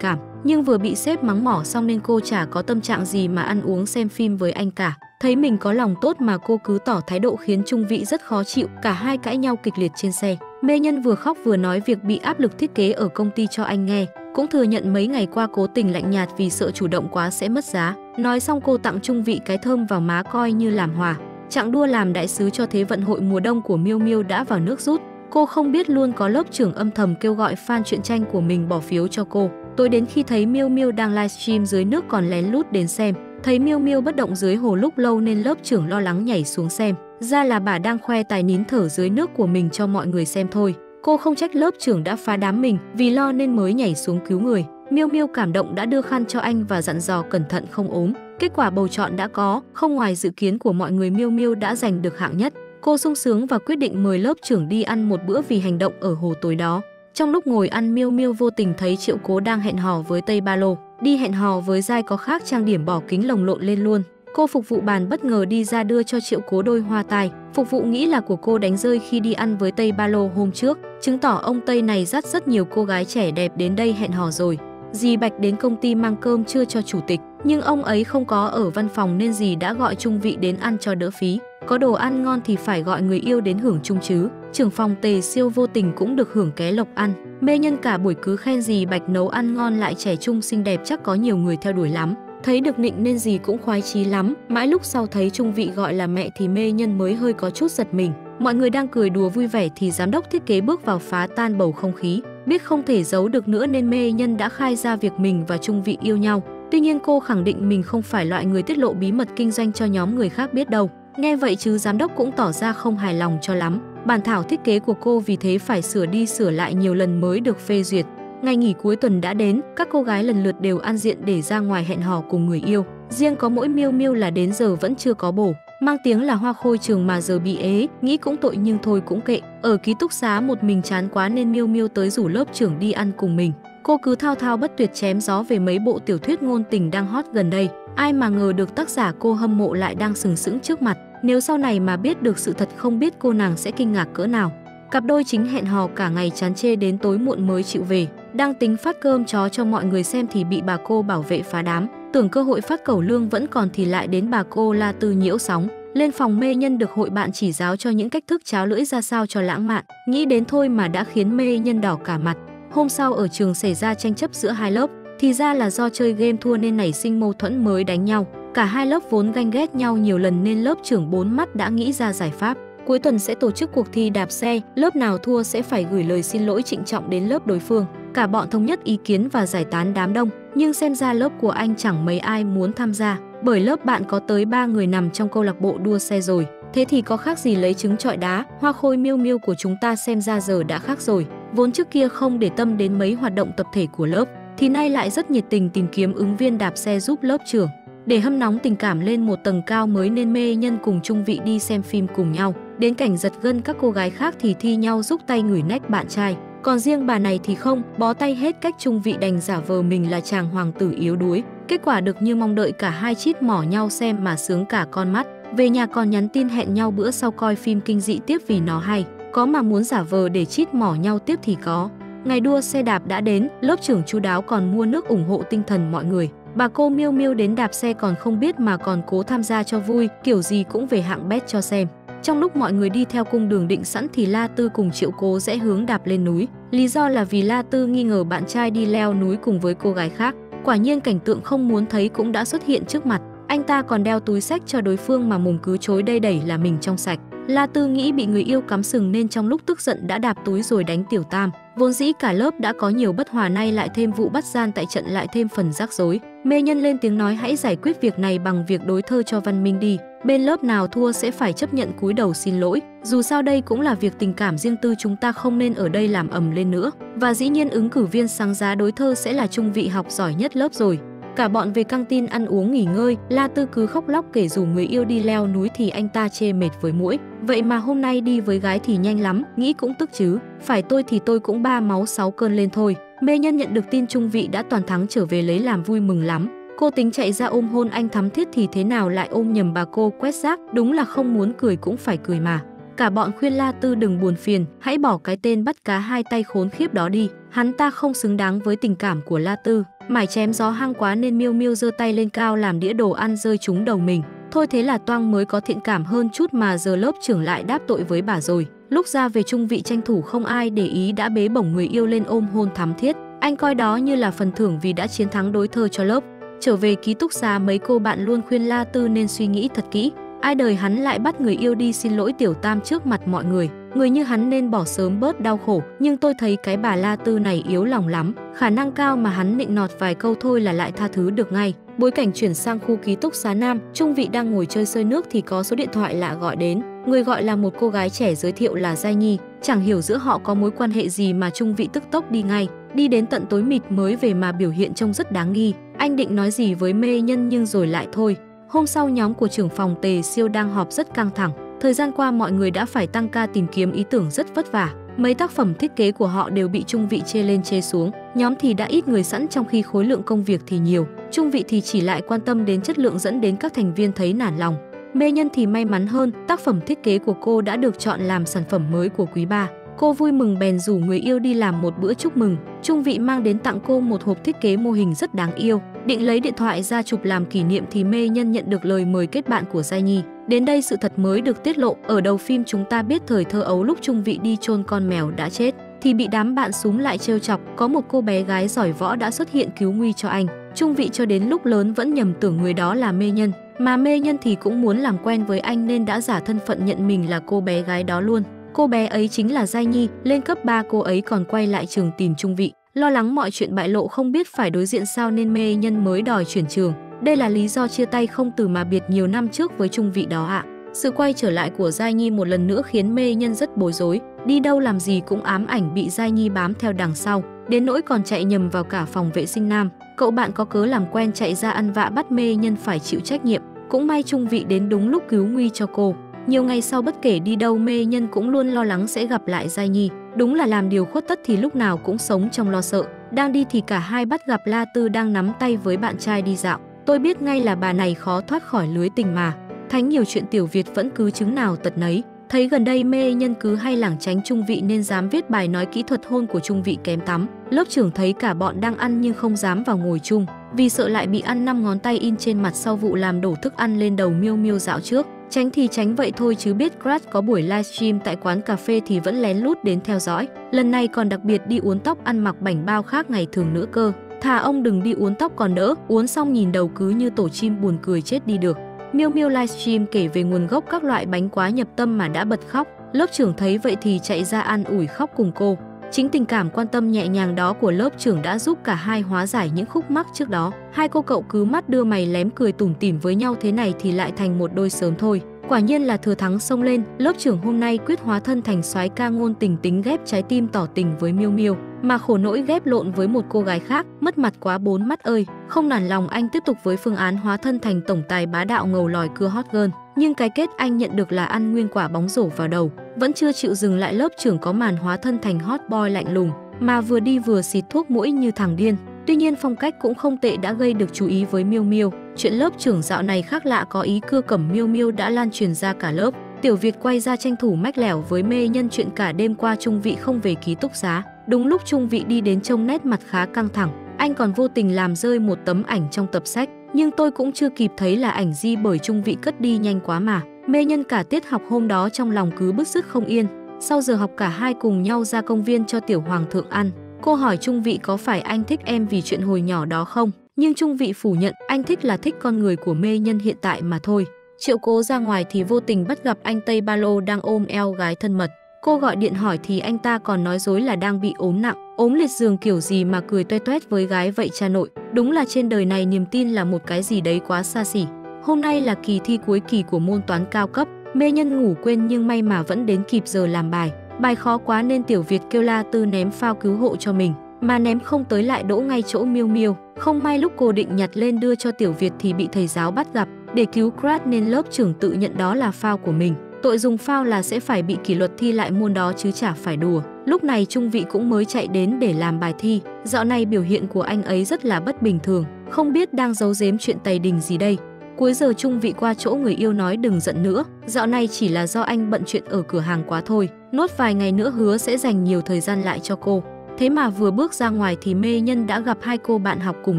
cảm. Nhưng vừa bị sếp mắng mỏ xong nên cô chả có tâm trạng gì mà ăn uống xem phim với anh cả. Thấy mình có lòng tốt mà cô cứ tỏ thái độ khiến Trung Vị rất khó chịu, cả hai cãi nhau kịch liệt trên xe. Mê Nhân vừa khóc vừa nói việc bị áp lực thiết kế ở công ty cho anh nghe, cũng thừa nhận mấy ngày qua cố tình lạnh nhạt vì sợ chủ động quá sẽ mất giá. Nói xong cô tặng Trung Vị cái thơm vào má coi như làm hòa. Trạng đua làm đại sứ cho Thế vận hội mùa đông của Miêu Miêu đã vào nước rút. Cô không biết luôn có lớp trưởng âm thầm kêu gọi fan truyện tranh của mình bỏ phiếu cho cô. Tối đến khi thấy Miêu Miêu đang livestream dưới nước còn lén lút đến xem. Thấy Miêu Miêu bất động dưới hồ lúc lâu nên lớp trưởng lo lắng nhảy xuống xem. Ra là bà đang khoe tài nín thở dưới nước của mình cho mọi người xem thôi. Cô không trách lớp trưởng đã phá đám mình, vì lo nên mới nhảy xuống cứu người. Miêu Miêu cảm động đã đưa khăn cho anh và dặn dò cẩn thận không ốm. Kết quả bầu chọn đã có, không ngoài dự kiến của mọi người Miêu Miêu đã giành được hạng nhất. Cô sung sướng và quyết định mời lớp trưởng đi ăn một bữa vì hành động ở hồ tối đó. Trong lúc ngồi ăn Miêu Miêu vô tình thấy Triệu Cố đang hẹn hò với Tây Ba Lô. Đi hẹn hò với Giai có khác trang điểm bỏ kính lồng lộn lên luôn. Cô phục vụ bàn bất ngờ đi ra đưa cho Triệu Cố đôi hoa tai. Phục vụ nghĩ là của cô đánh rơi khi đi ăn với Tây Ba Lô hôm trước, chứng tỏ ông Tây này dắt rất nhiều cô gái trẻ đẹp đến đây hẹn hò rồi. Dì Bạch đến công ty mang cơm trưa cho chủ tịch, nhưng ông ấy không có ở văn phòng nên dì đã gọi Trung Vị đến ăn cho đỡ phí. Có đồ ăn ngon thì phải gọi người yêu đến hưởng chung chứ. Trưởng phòng Tề Siêu vô tình cũng được hưởng ké lộc ăn. Mê Nhân cả buổi cứ khen dì Bạch nấu ăn ngon lại trẻ trung xinh đẹp, chắc có nhiều người theo đuổi lắm. Thấy được nịnh nên dì cũng khoái chí lắm. Mãi lúc sau thấy Trung Vị gọi là mẹ thì Mê Nhân mới hơi có chút giật mình. Mọi người đang cười đùa vui vẻ thì giám đốc thiết kế bước vào phá tan bầu không khí. Biết không thể giấu được nữa nên Mê Nhân đã khai ra việc mình và Trung Vị yêu nhau. Tuy nhiên cô khẳng định mình không phải loại người tiết lộ bí mật kinh doanh cho nhóm người khác biết đâu. Nghe vậy chứ giám đốc cũng tỏ ra không hài lòng cho lắm. Bản thảo thiết kế của cô vì thế phải sửa đi sửa lại nhiều lần mới được phê duyệt. Ngày nghỉ cuối tuần đã đến, các cô gái lần lượt đều ăn diện để ra ngoài hẹn hò cùng người yêu. Riêng có mỗi Miêu Miêu là đến giờ vẫn chưa có bổ. Mang tiếng là hoa khôi trường mà giờ bị ế, nghĩ cũng tội nhưng thôi cũng kệ. Ở ký túc xá một mình chán quá nên Miêu Miêu tới rủ lớp trưởng đi ăn cùng mình. Cô cứ thao thao bất tuyệt chém gió về mấy bộ tiểu thuyết ngôn tình đang hot gần đây. Ai mà ngờ được tác giả cô hâm mộ lại đang sừng sững trước mặt. Nếu sau này mà biết được sự thật không biết cô nàng sẽ kinh ngạc cỡ nào. Cặp đôi chính hẹn hò cả ngày chán chê đến tối muộn mới chịu về. Đang tính phát cơm chó cho mọi người xem thì bị bà cô bảo vệ phá đám. Tưởng cơ hội phát cẩu lương vẫn còn thì lại đến bà cô La Tư nhiễu sóng. Lên phòng Mê Nhân được hội bạn chỉ giáo cho những cách thức cháo lưỡi ra sao cho lãng mạn. Nghĩ đến thôi mà đã khiến Mê Nhân đỏ cả mặt. Hôm sau ở trường xảy ra tranh chấp giữa hai lớp. Thì ra là do chơi game thua nên nảy sinh mâu thuẫn mới đánh nhau. Cả hai lớp vốn ganh ghét nhau nhiều lần nên lớp trưởng bốn mắt đã nghĩ ra giải pháp. Cuối tuần sẽ tổ chức cuộc thi đạp xe, lớp nào thua sẽ phải gửi lời xin lỗi trịnh trọng đến lớp đối phương. Cả bọn thống nhất ý kiến và giải tán đám đông, nhưng xem ra lớp của anh chẳng mấy ai muốn tham gia, bởi lớp bạn có tới ba người nằm trong câu lạc bộ đua xe rồi. Thế thì có khác gì lấy trứng chọi đá, hoa khôi Miêu Miêu của chúng ta xem ra giờ đã khác rồi. Vốn trước kia không để tâm đến mấy hoạt động tập thể của lớp, thì nay lại rất nhiệt tình tìm kiếm ứng viên đạp xe giúp lớp trưởng. Để hâm nóng tình cảm lên một tầng cao mới nên Mê Nhân cùng Trung Vị đi xem phim cùng nhau. Đến cảnh giật gân các cô gái khác thì thi nhau giúp tay ngửi nách bạn trai. Còn riêng bà này thì không, bó tay hết cách Trung Vị đành giả vờ mình là chàng hoàng tử yếu đuối. Kết quả được như mong đợi, cả hai chít mỏ nhau xem mà sướng cả con mắt. Về nhà còn nhắn tin hẹn nhau bữa sau coi phim kinh dị tiếp vì nó hay. Có mà muốn giả vờ để chít mỏ nhau tiếp thì có. Ngày đua xe đạp đã đến, lớp trưởng chú đáo còn mua nước ủng hộ tinh thần mọi người. Bà cô Miêu Miêu đến đạp xe còn không biết mà còn cố tham gia cho vui, kiểu gì cũng về hạng bét cho xem. Trong lúc mọi người đi theo cung đường định sẵn thì La Tư cùng Triệu Cố rẽ hướng đạp lên núi. Lý do là vì La Tư nghi ngờ bạn trai đi leo núi cùng với cô gái khác. Quả nhiên cảnh tượng không muốn thấy cũng đã xuất hiện trước mặt. Anh ta còn đeo túi xách cho đối phương mà mồm cứ chối đây đẩy là mình trong sạch. La Tư nghĩ bị người yêu cắm sừng nên trong lúc tức giận đã đạp túi rồi đánh tiểu tam. Vốn dĩ cả lớp đã có nhiều bất hòa, nay lại thêm vụ bắt gian tại trận lại thêm phần rắc rối. Mê Nhân lên tiếng nói hãy giải quyết việc này bằng việc đối thơ cho văn minh đi. Bên lớp nào thua sẽ phải chấp nhận cúi đầu xin lỗi. Dù sao đây cũng là việc tình cảm riêng tư, chúng ta không nên ở đây làm ầm lên nữa. Và dĩ nhiên ứng cử viên sáng giá đối thơ sẽ là Trung Vị học giỏi nhất lớp rồi. Cả bọn về căng tin ăn uống nghỉ ngơi, La Tư cứ khóc lóc kể dù người yêu đi leo núi thì anh ta chê mệt với muỗi, vậy mà hôm nay đi với gái thì nhanh lắm, nghĩ cũng tức chứ, phải tôi thì tôi cũng ba máu sáu cơn lên thôi. Mê Nhân nhận được tin Trung Vị đã toàn thắng trở về lấy làm vui mừng lắm. Cô tính chạy ra ôm hôn anh thắm thiết thì thế nào lại ôm nhầm bà cô quét rác, đúng là không muốn cười cũng phải cười mà. Cả bọn khuyên La Tư đừng buồn phiền, hãy bỏ cái tên bắt cá hai tay khốn khiếp đó đi, hắn ta không xứng đáng với tình cảm của La Tư. Mải chém gió hăng quá nên Miêu Miêu giơ tay lên cao làm đĩa đồ ăn rơi trúng đầu mình. Thôi thế là Toang mới có thiện cảm hơn chút mà giờ lớp trưởng lại đáp tội với bà rồi. Lúc ra về Trung Vị tranh thủ không ai để ý đã bế bổng người yêu lên ôm hôn thắm thiết. Anh coi đó như là phần thưởng vì đã chiến thắng đối thơ cho lớp. Trở về ký túc xá mấy cô bạn luôn khuyên La Tư nên suy nghĩ thật kỹ. Ai đời hắn lại bắt người yêu đi xin lỗi tiểu tam trước mặt mọi người. Người như hắn nên bỏ sớm bớt đau khổ. Nhưng tôi thấy cái bà La Tư này yếu lòng lắm. Khả năng cao mà hắn nịnh nọt vài câu thôi là lại tha thứ được ngay. Bối cảnh chuyển sang khu ký túc xá nam, Trung Vị đang ngồi chơi sơi nước thì có số điện thoại lạ gọi đến. Người gọi là một cô gái trẻ giới thiệu là Giai Nhi. Chẳng hiểu giữa họ có mối quan hệ gì mà Trung Vị tức tốc đi ngay. Đi đến tận tối mịt mới về mà biểu hiện trông rất đáng nghi. Anh định nói gì với Mê Nhân nhưng rồi lại thôi. Hôm sau nhóm của trưởng phòng Tề Siêu đang họp rất căng thẳng. Thời gian qua mọi người đã phải tăng ca tìm kiếm ý tưởng rất vất vả. Mấy tác phẩm thiết kế của họ đều bị Trung Vị chê lên chê xuống. Nhóm thì đã ít người sẵn trong khi khối lượng công việc thì nhiều. Trung Vị thì chỉ lại quan tâm đến chất lượng dẫn đến các thành viên thấy nản lòng. Mê Nhân thì may mắn hơn, tác phẩm thiết kế của cô đã được chọn làm sản phẩm mới của quý ba. Cô vui mừng bèn rủ người yêu đi làm một bữa chúc mừng. Trung Vị mang đến tặng cô một hộp thiết kế mô hình rất đáng yêu. Định lấy điện thoại ra chụp làm kỷ niệm thì Mê Nhân nhận được lời mời kết bạn của Giai Nhi. Đến đây sự thật mới được tiết lộ. Ở đầu phim chúng ta biết thời thơ ấu lúc Trung Vị đi chôn con mèo đã chết thì bị đám bạn xúm lại trêu chọc. Có một cô bé gái giỏi võ đã xuất hiện cứu nguy cho anh. Trung Vị cho đến lúc lớn vẫn nhầm tưởng người đó là Mê Nhân. Mà Mê Nhân thì cũng muốn làm quen với anh nên đã giả thân phận nhận mình là cô bé gái đó luôn. Cô bé ấy chính là Giai Nhi, lên cấp ba cô ấy còn quay lại trường tìm Trung Vị. Lo lắng mọi chuyện bại lộ không biết phải đối diện sao nên Mê Nhân mới đòi chuyển trường. Đây là lý do chia tay không từ mà biệt nhiều năm trước với Trung Vị đó ạ. À. Sự quay trở lại của Giai Nhi một lần nữa khiến Mê Nhân rất bối rối. Đi đâu làm gì cũng ám ảnh bị Giai Nhi bám theo đằng sau. Đến nỗi còn chạy nhầm vào cả phòng vệ sinh nam. Cậu bạn có cớ làm quen chạy ra ăn vạ bắt Mê Nhân phải chịu trách nhiệm. Cũng may Trung Vị đến đúng lúc cứu nguy cho cô. Nhiều ngày sau bất kể đi đâu Mê Nhân cũng luôn lo lắng sẽ gặp lại Giai Nhi. Đúng là làm điều khuất tất thì lúc nào cũng sống trong lo sợ. Đang đi thì cả hai bắt gặp La Tư đang nắm tay với bạn trai đi dạo. Tôi biết ngay là bà này khó thoát khỏi lưới tình mà. Thánh nhiều chuyện Tiểu Việt vẫn cứ chứng nào tật nấy. Thấy gần đây Mê Nhân cứ hay lảng tránh Trung Vị nên dám viết bài nói kỹ thuật hôn của Trung Vị kém tắm. Lớp trưởng thấy cả bọn đang ăn nhưng không dám vào ngồi chung, vì sợ lại bị ăn năm ngón tay in trên mặt sau vụ làm đổ thức ăn lên đầu Miêu Miêu dạo trước. Tránh thì tránh vậy thôi chứ biết Crash có buổi livestream tại quán cà phê thì vẫn lén lút đến theo dõi. Lần này còn đặc biệt đi uốn tóc ăn mặc bảnh bao khác ngày thường nữa cơ. Thà ông đừng đi uốn tóc còn đỡ, uốn xong nhìn đầu cứ như tổ chim buồn cười chết đi được. Miêu Miêu livestream kể về nguồn gốc các loại bánh quá nhập tâm mà đã bật khóc. Lớp trưởng thấy vậy thì chạy ra an ủi khóc cùng cô. Chính tình cảm quan tâm nhẹ nhàng đó của lớp trưởng đã giúp cả hai hóa giải những khúc mắc trước đó. Hai cô cậu cứ mắt đưa mày lém cười tủm tỉm với nhau thế này thì lại thành một đôi sớm thôi. Quả nhiên là thừa thắng xông lên, lớp trưởng hôm nay quyết hóa thân thành soái ca ngôn tình tính ghép trái tim tỏ tình với Miêu Miêu, mà khổ nỗi ghép lộn với một cô gái khác, mất mặt quá bốn mắt ơi. Không nản lòng anh tiếp tục với phương án hóa thân thành tổng tài bá đạo ngầu lòi cưa hot girl, nhưng cái kết anh nhận được là ăn nguyên quả bóng rổ vào đầu. Vẫn chưa chịu dừng lại lớp trưởng có màn hóa thân thành hot boy lạnh lùng, mà vừa đi vừa xịt thuốc mũi như thằng điên. Tuy nhiên phong cách cũng không tệ đã gây được chú ý với Miêu Miêu. Chuyện lớp trưởng dạo này khác lạ có ý cưa cẩm Miêu Miêu đã lan truyền ra cả lớp. Tiểu Việt quay ra tranh thủ mách lẻo với Mê Nhân chuyện cả đêm qua Trung Vị không về ký túc xá. Đúng lúc Trung Vị đi đến trông nét mặt khá căng thẳng, anh còn vô tình làm rơi một tấm ảnh trong tập sách. Nhưng tôi cũng chưa kịp thấy là ảnh gì bởi Trung Vị cất đi nhanh quá mà. Mê Nhân cả tiết học hôm đó trong lòng cứ bứt rứt không yên. Sau giờ học cả hai cùng nhau ra công viên cho Tiểu Hoàng Thượng ăn. Cô hỏi Trung Vị có phải anh thích em vì chuyện hồi nhỏ đó không? Nhưng Trung Vị phủ nhận, anh thích là thích con người của Mê Nhân hiện tại mà thôi. Triệu Cố ra ngoài thì vô tình bắt gặp anh Tây Ba Lô đang ôm eo gái thân mật. Cô gọi điện hỏi thì anh ta còn nói dối là đang bị ốm nặng, ốm liệt giường kiểu gì mà cười toe toét với gái vậy cha nội. Đúng là trên đời này niềm tin là một cái gì đấy quá xa xỉ. Hôm nay là kỳ thi cuối kỳ của môn toán cao cấp, Mê Nhân ngủ quên nhưng may mà vẫn đến kịp giờ làm bài. Bài khó quá nên Tiểu Việt kêu La Tư ném phao cứu hộ cho mình. mà ném không tới lại đỗ ngay chỗ Miêu Miêu. Không may lúc cô định nhặt lên đưa cho Tiểu Việt thì bị thầy giáo bắt gặp. Để cứu Crat nên lớp trưởng tự nhận đó là phao của mình. Tội dùng phao là sẽ phải bị kỷ luật thi lại môn đó chứ chả phải đùa. Lúc này Trung Vị cũng mới chạy đến để làm bài thi. Dạo này biểu hiện của anh ấy rất là bất bình thường, không biết đang giấu giếm chuyện tày đình gì đây. Cuối giờ Trung Vị qua chỗ người yêu nói đừng giận nữa, dạo này chỉ là do anh bận chuyện ở cửa hàng quá thôi. Nốt vài ngày nữa hứa sẽ dành nhiều thời gian lại cho cô. Thế mà vừa bước ra ngoài thì Mê Nhân đã gặp hai cô bạn học cùng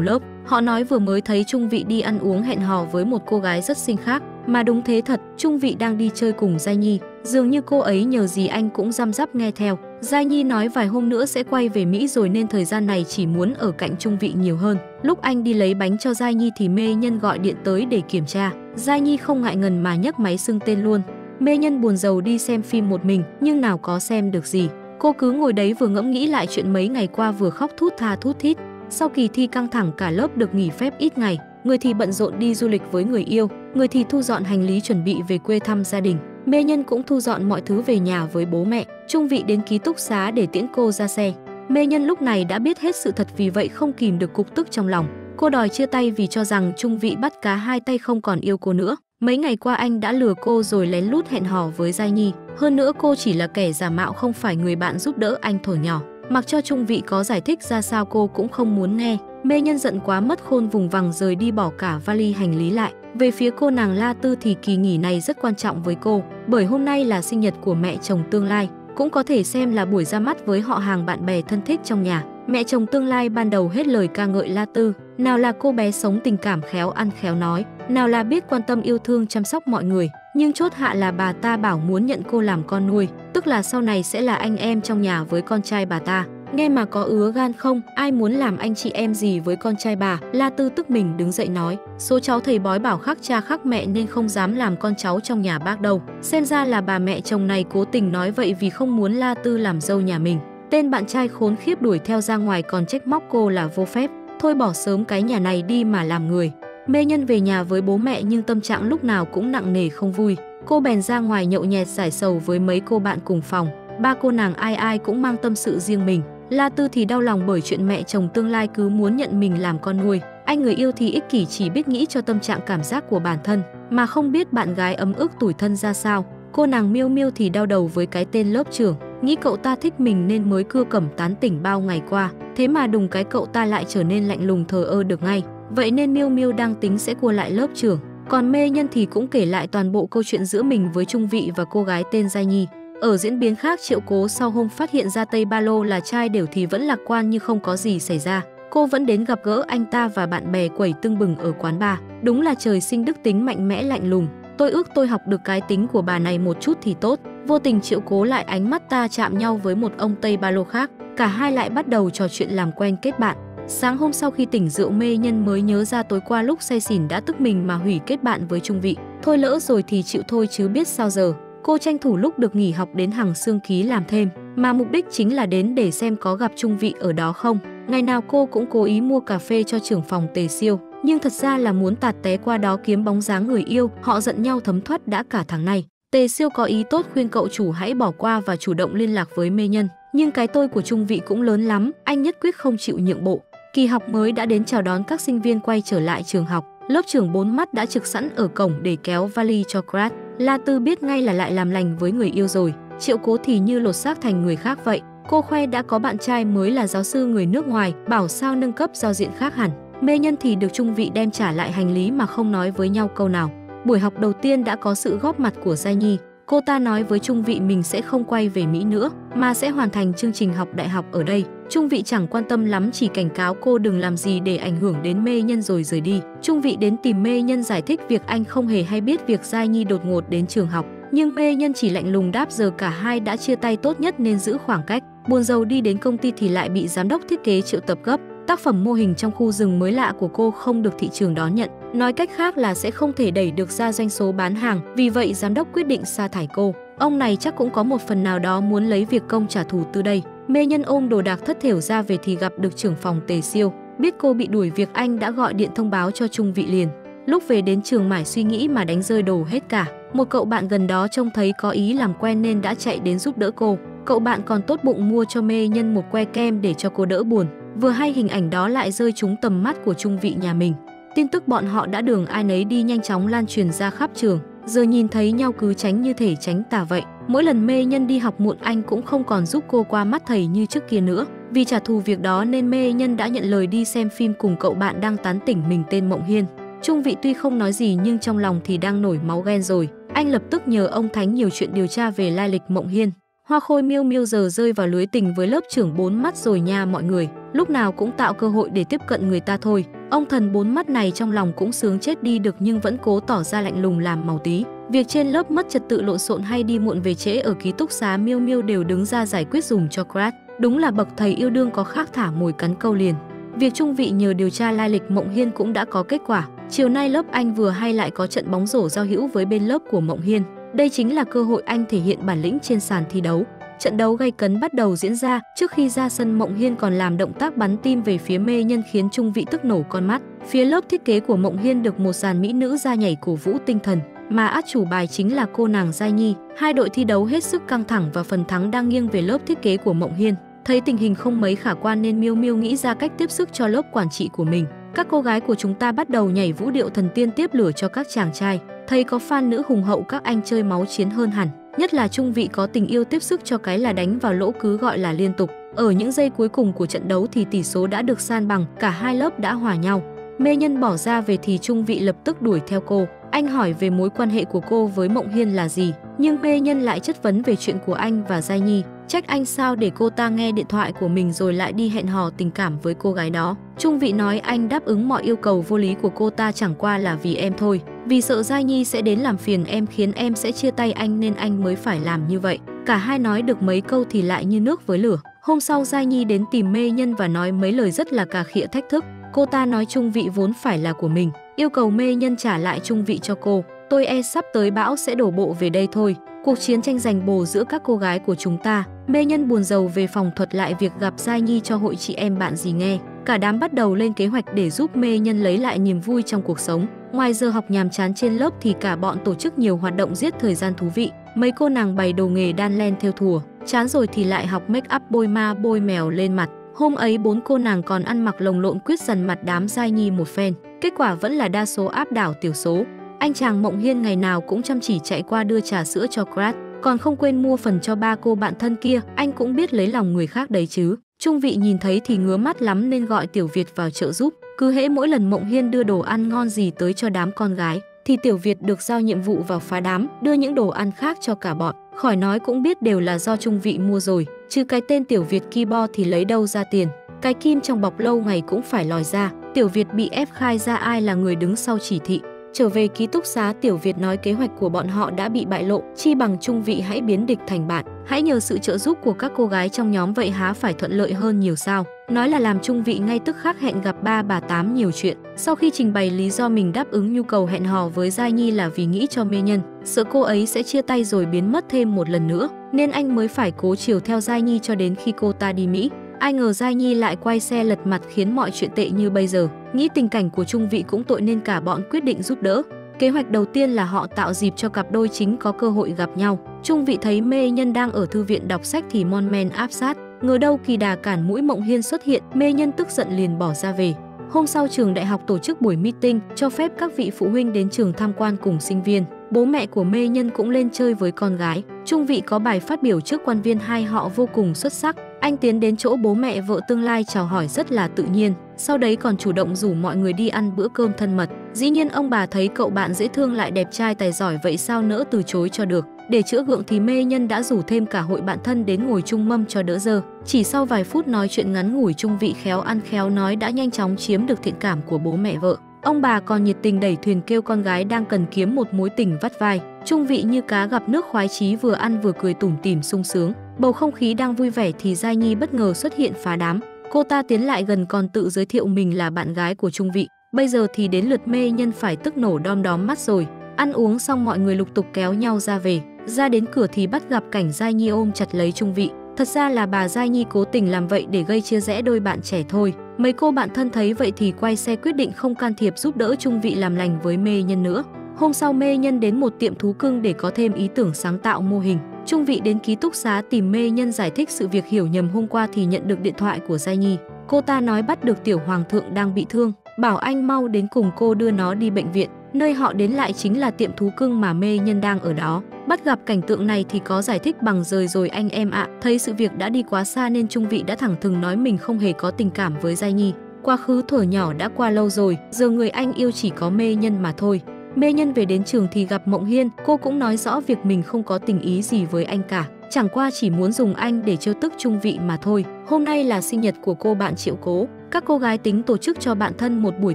lớp. Họ nói vừa mới thấy Trung Vị đi ăn uống hẹn hò với một cô gái rất xinh khác. Mà đúng thế thật, Trung Vị đang đi chơi cùng Giai Nhi. Dường như cô ấy nhờ gì anh cũng răm rắp nghe theo. Giai Nhi nói vài hôm nữa sẽ quay về Mỹ rồi nên thời gian này chỉ muốn ở cạnh Trung Vị nhiều hơn. Lúc anh đi lấy bánh cho Giai Nhi thì Mê Nhân gọi điện tới để kiểm tra. Giai Nhi không ngại ngần mà nhấc máy xưng tên luôn. Mê Nhân buồn rầu đi xem phim một mình, nhưng nào có xem được gì. Cô cứ ngồi đấy vừa ngẫm nghĩ lại chuyện mấy ngày qua vừa khóc thút tha thút thít. Sau kỳ thi căng thẳng cả lớp được nghỉ phép ít ngày, người thì bận rộn đi du lịch với người yêu, người thì thu dọn hành lý chuẩn bị về quê thăm gia đình. Mê Nhân cũng thu dọn mọi thứ về nhà với bố mẹ. Trung Vị đến ký túc xá để tiễn cô ra xe. Mê Nhân lúc này đã biết hết sự thật, vì vậy không kìm được cục tức trong lòng. Cô đòi chia tay vì cho rằng Trung Vị bắt cá hai tay không còn yêu cô nữa. Mấy ngày qua anh đã lừa cô rồi lén lút hẹn hò với Giai Nhi. Hơn nữa cô chỉ là kẻ giả mạo, không phải người bạn giúp đỡ anh thổi nhỏ. Mặc cho Trung Vị có giải thích ra sao cô cũng không muốn nghe. Mê Nhân giận quá mất khôn, vùng vằng rời đi, bỏ cả vali hành lý lại. Về phía cô nàng La Tư thì kỳ nghỉ này rất quan trọng với cô, bởi hôm nay là sinh nhật của mẹ chồng tương lai, cũng có thể xem là buổi ra mắt với họ hàng, bạn bè, thân thích trong nhà. Mẹ chồng tương lai ban đầu hết lời ca ngợi La Tư, nào là cô bé sống tình cảm khéo ăn khéo nói, nào là biết quan tâm yêu thương chăm sóc mọi người, nhưng chốt hạ là bà ta bảo muốn nhận cô làm con nuôi, tức là sau này sẽ là anh em trong nhà với con trai bà ta. Nghe mà có ứa gan không, ai muốn làm anh chị em gì với con trai bà. La Tư tức mình đứng dậy nói, số cháu thầy bói bảo khắc cha khắc mẹ nên không dám làm con cháu trong nhà bác đâu. Xem ra là bà mẹ chồng này cố tình nói vậy vì không muốn La Tư làm dâu nhà mình. Tên bạn trai khốn khiếp đuổi theo ra ngoài còn trách móc cô là vô phép. Thôi bỏ sớm cái nhà này đi mà làm người. Mê Nhân về nhà với bố mẹ nhưng tâm trạng lúc nào cũng nặng nề không vui. Cô bèn ra ngoài nhậu nhẹt giải sầu với mấy cô bạn cùng phòng. Ba cô nàng ai ai cũng mang tâm sự riêng mình. La Tư thì đau lòng bởi chuyện mẹ chồng tương lai cứ muốn nhận mình làm con nuôi. Anh người yêu thì ích kỷ chỉ biết nghĩ cho tâm trạng cảm giác của bản thân, mà không biết bạn gái ấm ức tủi thân ra sao. Cô nàng Miêu Miêu thì đau đầu với cái tên lớp trưởng, nghĩ cậu ta thích mình nên mới cưa cẩm tán tỉnh bao ngày qua. Thế mà đùng cái cậu ta lại trở nên lạnh lùng thờ ơ được ngay. Vậy nên Miêu Miêu đang tính sẽ cua lại lớp trưởng. Còn Mê Nhân thì cũng kể lại toàn bộ câu chuyện giữa mình với Trung Vị và cô gái tên Giai Nhi. Ở diễn biến khác, Triệu Cố sau hôm phát hiện ra tây ba lô là chai đều thì vẫn lạc quan như không có gì xảy ra. Cô vẫn đến gặp gỡ anh ta và bạn bè quẩy tưng bừng ở quán bar. Đúng là trời sinh đức tính mạnh mẽ lạnh lùng. Tôi ước tôi học được cái tính của bà này một chút thì tốt. Vô tình Triệu Cố lại ánh mắt ta chạm nhau với một ông tây ba lô khác. Cả hai lại bắt đầu trò chuyện làm quen kết bạn. Sáng hôm sau khi tỉnh rượu, Mê Nhân mới nhớ ra tối qua lúc say xỉn đã tức mình mà hủy kết bạn với Trung Vị. Thôi lỡ rồi thì chịu thôi chứ biết sao giờ. Cô tranh thủ lúc được nghỉ học đến Hằng Xương Ký làm thêm, mà mục đích chính là đến để xem có gặp Trung Vị ở đó không. Ngày nào cô cũng cố ý mua cà phê cho trưởng phòng Tề Siêu, nhưng thật ra là muốn tạt té qua đó kiếm bóng dáng người yêu. Họ giận nhau thấm thoát đã cả tháng này. Tề Siêu có ý tốt khuyên cậu chủ hãy bỏ qua và chủ động liên lạc với Mê Nhân. Nhưng cái tôi của Trung Vị cũng lớn lắm, anh nhất quyết không chịu nhượng bộ. Kỳ học mới đã đến chào đón các sinh viên quay trở lại trường học. Lớp trưởng bốn mắt đã trực sẵn ở cổng để kéo vali cho Crat. La Tư biết ngay là lại làm lành với người yêu rồi. Triệu Cố thì như lột xác thành người khác vậy. Cô khoe đã có bạn trai mới là giáo sư người nước ngoài, bảo sao nâng cấp giao diện khác hẳn. Mê Nhân thì được Trung Vị đem trả lại hành lý mà không nói với nhau câu nào. Buổi học đầu tiên đã có sự góp mặt của Giai Nhi. Cô ta nói với Trung Vị mình sẽ không quay về Mỹ nữa, mà sẽ hoàn thành chương trình học đại học ở đây. Trung Vị chẳng quan tâm lắm, chỉ cảnh cáo cô đừng làm gì để ảnh hưởng đến Mê Nhân rồi rời đi. Trung Vị đến tìm Mê Nhân giải thích việc anh không hề hay biết việc Giai Nhi đột ngột đến trường học. Nhưng Mê Nhân chỉ lạnh lùng đáp giờ cả hai đã chia tay tốt nhất nên giữ khoảng cách. Buồn rầu đi đến công ty thì lại bị giám đốc thiết kế triệu tập gấp. Tác phẩm mô hình trong khu rừng mới lạ của cô không được thị trường đón nhận. Nói cách khác là sẽ không thể đẩy được ra doanh số bán hàng. Vì vậy giám đốc quyết định sa thải cô. Ông này chắc cũng có một phần nào đó muốn lấy việc công trả thù từ đây. Mê Nhân ôm đồ đạc thất thểu ra về thì gặp được trưởng phòng Tề Siêu. Biết cô bị đuổi việc, anh đã gọi điện thông báo cho Trung Vị liền. Lúc về đến trường mải suy nghĩ mà đánh rơi đồ hết cả. Một cậu bạn gần đó trông thấy có ý làm quen nên đã chạy đến giúp đỡ cô. Cậu bạn còn tốt bụng mua cho Mê Nhân một que kem để cho cô đỡ buồn. Vừa hay hình ảnh đó lại rơi trúng tầm mắt của Trung Vị nhà mình. Tin tức bọn họ đã đường ai nấy đi nhanh chóng lan truyền ra khắp trường. Giờ nhìn thấy nhau cứ tránh như thể tránh tà vậy. Mỗi lần Mê Nhân đi học muộn anh cũng không còn giúp cô qua mắt thầy như trước kia nữa. Vì trả thù việc đó nên Mê Nhân đã nhận lời đi xem phim cùng cậu bạn đang tán tỉnh mình tên Mộng Hiên. Trung Vị tuy không nói gì nhưng trong lòng thì đang nổi máu ghen rồi. Anh lập tức nhờ ông Thánh nhiều chuyện điều tra về lai lịch Mộng Hiên. Hoa khôi Miêu Miêu giờ rơi vào lưới tình với lớp trưởng bốn mắt rồi nha mọi người. Lúc nào cũng tạo cơ hội để tiếp cận người ta thôi. Ông thần bốn mắt này trong lòng cũng sướng chết đi được nhưng vẫn cố tỏ ra lạnh lùng làm màu tí. Việc trên lớp mất trật tự lộn xộn hay đi muộn về trễ ở ký túc xá Miêu Miêu đều đứng ra giải quyết dùm cho crush. Đúng là bậc thầy yêu đương có khác thả mồi cắn câu liền. Việc Trung Vị nhờ điều tra lai lịch Mộng Hiên cũng đã có kết quả. Chiều nay lớp anh vừa hay lại có trận bóng rổ giao hữu với bên lớp của Mộng Hiên. Đây chính là cơ hội anh thể hiện bản lĩnh trên sàn thi đấu. Trận đấu gay cấn bắt đầu diễn ra, trước khi ra sân Mộng Hiên còn làm động tác bắn tim về phía Mê Nhân khiến Trung Vị tức nổ con mắt. Phía lớp thiết kế của Mộng Hiên được một dàn mỹ nữ ra nhảy cổ vũ tinh thần, mà át chủ bài chính là cô nàng Giai Nhi. Hai đội thi đấu hết sức căng thẳng và phần thắng đang nghiêng về lớp thiết kế của Mộng Hiên. Thấy tình hình không mấy khả quan nên Miêu Miêu nghĩ ra cách tiếp sức cho lớp quản trị của mình. Các cô gái của chúng ta bắt đầu nhảy vũ điệu thần tiên tiếp lửa cho các chàng trai. Thấy có fan nữ hùng hậu các anh chơi máu chiến hơn hẳn. Nhất là Trung Vị có tình yêu tiếp sức cho cái là đánh vào lỗ cứ gọi là liên tục. Ở những giây cuối cùng của trận đấu thì tỷ số đã được san bằng, cả hai lớp đã hòa nhau. Mê Nhân bỏ ra về thì Trung Vị lập tức đuổi theo cô. Anh hỏi về mối quan hệ của cô với Mộng Hiên là gì, nhưng Mê Nhân lại chất vấn về chuyện của anh và Giai Nhi. Trách anh sao để cô ta nghe điện thoại của mình rồi lại đi hẹn hò tình cảm với cô gái đó. Trung Vị nói anh đáp ứng mọi yêu cầu vô lý của cô ta chẳng qua là vì em thôi. Vì sợ Giai Nhi sẽ đến làm phiền em khiến em sẽ chia tay anh nên anh mới phải làm như vậy. Cả hai nói được mấy câu thì lại như nước với lửa. Hôm sau Giai Nhi đến tìm Mê Nhân và nói mấy lời rất là cà khịa thách thức. Cô ta nói Trung Vị vốn phải là của mình, yêu cầu Mê Nhân trả lại Trung Vị cho cô. Tôi e sắp tới bão sẽ đổ bộ về đây thôi. Cuộc chiến tranh giành bồ giữa các cô gái của chúng ta. Mê Nhân buồn rầu về phòng thuật lại việc gặp Giai Nhi cho hội chị em bạn gì nghe. Cả đám bắt đầu lên kế hoạch để giúp Mê Nhân lấy lại niềm vui trong cuộc sống. Ngoài giờ học nhàm chán trên lớp thì cả bọn tổ chức nhiều hoạt động giết thời gian thú vị. Mấy cô nàng bày đồ nghề đan len theo thùa. Chán rồi thì lại học make up bôi ma bôi mèo lên mặt. Hôm ấy bốn cô nàng còn ăn mặc lồng lộn quyết dằn mặt đám Giai Nhi một phen. Kết quả vẫn là đa số áp đảo tiểu số. Anh chàng Mộng Hiên ngày nào cũng chăm chỉ chạy qua đưa trà sữa cho crush, còn không quên mua phần cho ba cô bạn thân kia, anh cũng biết lấy lòng người khác đấy chứ. Trung Vị nhìn thấy thì ngứa mắt lắm nên gọi Tiểu Việt vào trợ giúp. Cứ hễ mỗi lần Mộng Hiên đưa đồ ăn ngon gì tới cho đám con gái, thì Tiểu Việt được giao nhiệm vụ vào phá đám, đưa những đồ ăn khác cho cả bọn. Khỏi nói cũng biết đều là do Trung Vị mua rồi, chứ cái tên Tiểu Việt kia bo thì lấy đâu ra tiền. Cái kim trong bọc lâu ngày cũng phải lòi ra, Tiểu Việt bị ép khai ra ai là người đứng sau chỉ thị. Trở về ký túc xá, Tiểu Việt nói kế hoạch của bọn họ đã bị bại lộ, chi bằng Trung Vị hãy biến địch thành bạn, hãy nhờ sự trợ giúp của các cô gái trong nhóm vậy há phải thuận lợi hơn nhiều sao. Nói là làm. Trung Vị ngay tức khắc hẹn gặp ba bà Tám nhiều chuyện. Sau khi trình bày lý do mình đáp ứng nhu cầu hẹn hò với Giai Nhi là vì nghĩ cho Mê Nhân, sợ cô ấy sẽ chia tay rồi biến mất thêm một lần nữa, nên anh mới phải cố chiều theo Giai Nhi cho đến khi cô ta đi Mỹ. Ai ngờ Giai Nhi lại quay xe lật mặt khiến mọi chuyện tệ như bây giờ. Nghĩ tình cảnh của Trung Vị cũng tội nên cả bọn quyết định giúp đỡ. Kế hoạch đầu tiên là họ tạo dịp cho cặp đôi chính có cơ hội gặp nhau. Trung Vị thấy Mê Nhân đang ở thư viện đọc sách thì mon men áp sát. Ngờ đâu kỳ đà cản mũi Mộng Hiên xuất hiện, Mê Nhân tức giận liền bỏ ra về. Hôm sau trường đại học tổ chức buổi meeting cho phép các vị phụ huynh đến trường tham quan cùng sinh viên. Bố mẹ của Mê Nhân cũng lên chơi với con gái. Trung Vị có bài phát biểu trước quan viên hai họ vô cùng xuất sắc. Anh tiến đến chỗ bố mẹ vợ tương lai chào hỏi rất là tự nhiên, sau đấy còn chủ động rủ mọi người đi ăn bữa cơm thân mật. Dĩ nhiên ông bà thấy cậu bạn dễ thương lại đẹp trai tài giỏi vậy sao nỡ từ chối cho được. Để chữa gượng thì Mê Nhân đã rủ thêm cả hội bạn thân đến ngồi chung mâm cho đỡ dơ. Chỉ sau vài phút nói chuyện ngắn ngủi, Trung Vị khéo ăn khéo nói đã nhanh chóng chiếm được thiện cảm của bố mẹ vợ. Ông bà còn nhiệt tình đẩy thuyền kêu con gái đang cần kiếm một mối tình vắt vai. Trung Vị như cá gặp nước khoái chí, vừa ăn vừa cười tủm tỉm sung sướng. Bầu không khí đang vui vẻ thì Giai Nhi bất ngờ xuất hiện phá đám. Cô ta tiến lại gần còn tự giới thiệu mình là bạn gái của Trung Vị. Bây giờ thì đến lượt Mê Nhân phải tức nổ đom đóm mắt rồi. Ăn uống xong mọi người lục tục kéo nhau ra về. Ra đến cửa thì bắt gặp cảnh Giai Nhi ôm chặt lấy Trung Vị. Thật ra là bà Giai Nhi cố tình làm vậy để gây chia rẽ đôi bạn trẻ thôi. Mấy cô bạn thân thấy vậy thì quay xe quyết định không can thiệp, giúp đỡ Trung Vị làm lành với Mê Nhân nữa. Hôm sau Mê Nhân đến một tiệm thú cưng để có thêm ý tưởng sáng tạo mô hình. Trung Vị đến ký túc xá tìm Mê Nhân giải thích sự việc hiểu nhầm hôm qua thì nhận được điện thoại của Giai Nhi. Cô ta nói bắt được tiểu hoàng thượng đang bị thương, bảo anh mau đến cùng cô đưa nó đi bệnh viện. Nơi họ đến lại chính là tiệm thú cưng mà Mê Nhân đang ở đó. Bắt gặp cảnh tượng này thì có giải thích bằng rời rồi anh em ạ. À. Thấy sự việc đã đi quá xa nên Trung Vị đã thẳng thừng nói mình không hề có tình cảm với Giai Nhi. Quá khứ thuở nhỏ đã qua lâu rồi, giờ người anh yêu chỉ có Mê Nhân mà thôi. Mê Nhân về đến trường thì gặp Mộng Hiên, cô cũng nói rõ việc mình không có tình ý gì với anh cả. Chẳng qua chỉ muốn dùng anh để trêu tức Trung Vị mà thôi. Hôm nay là sinh nhật của cô bạn Triệu Cố. Các cô gái tính tổ chức cho bạn thân một buổi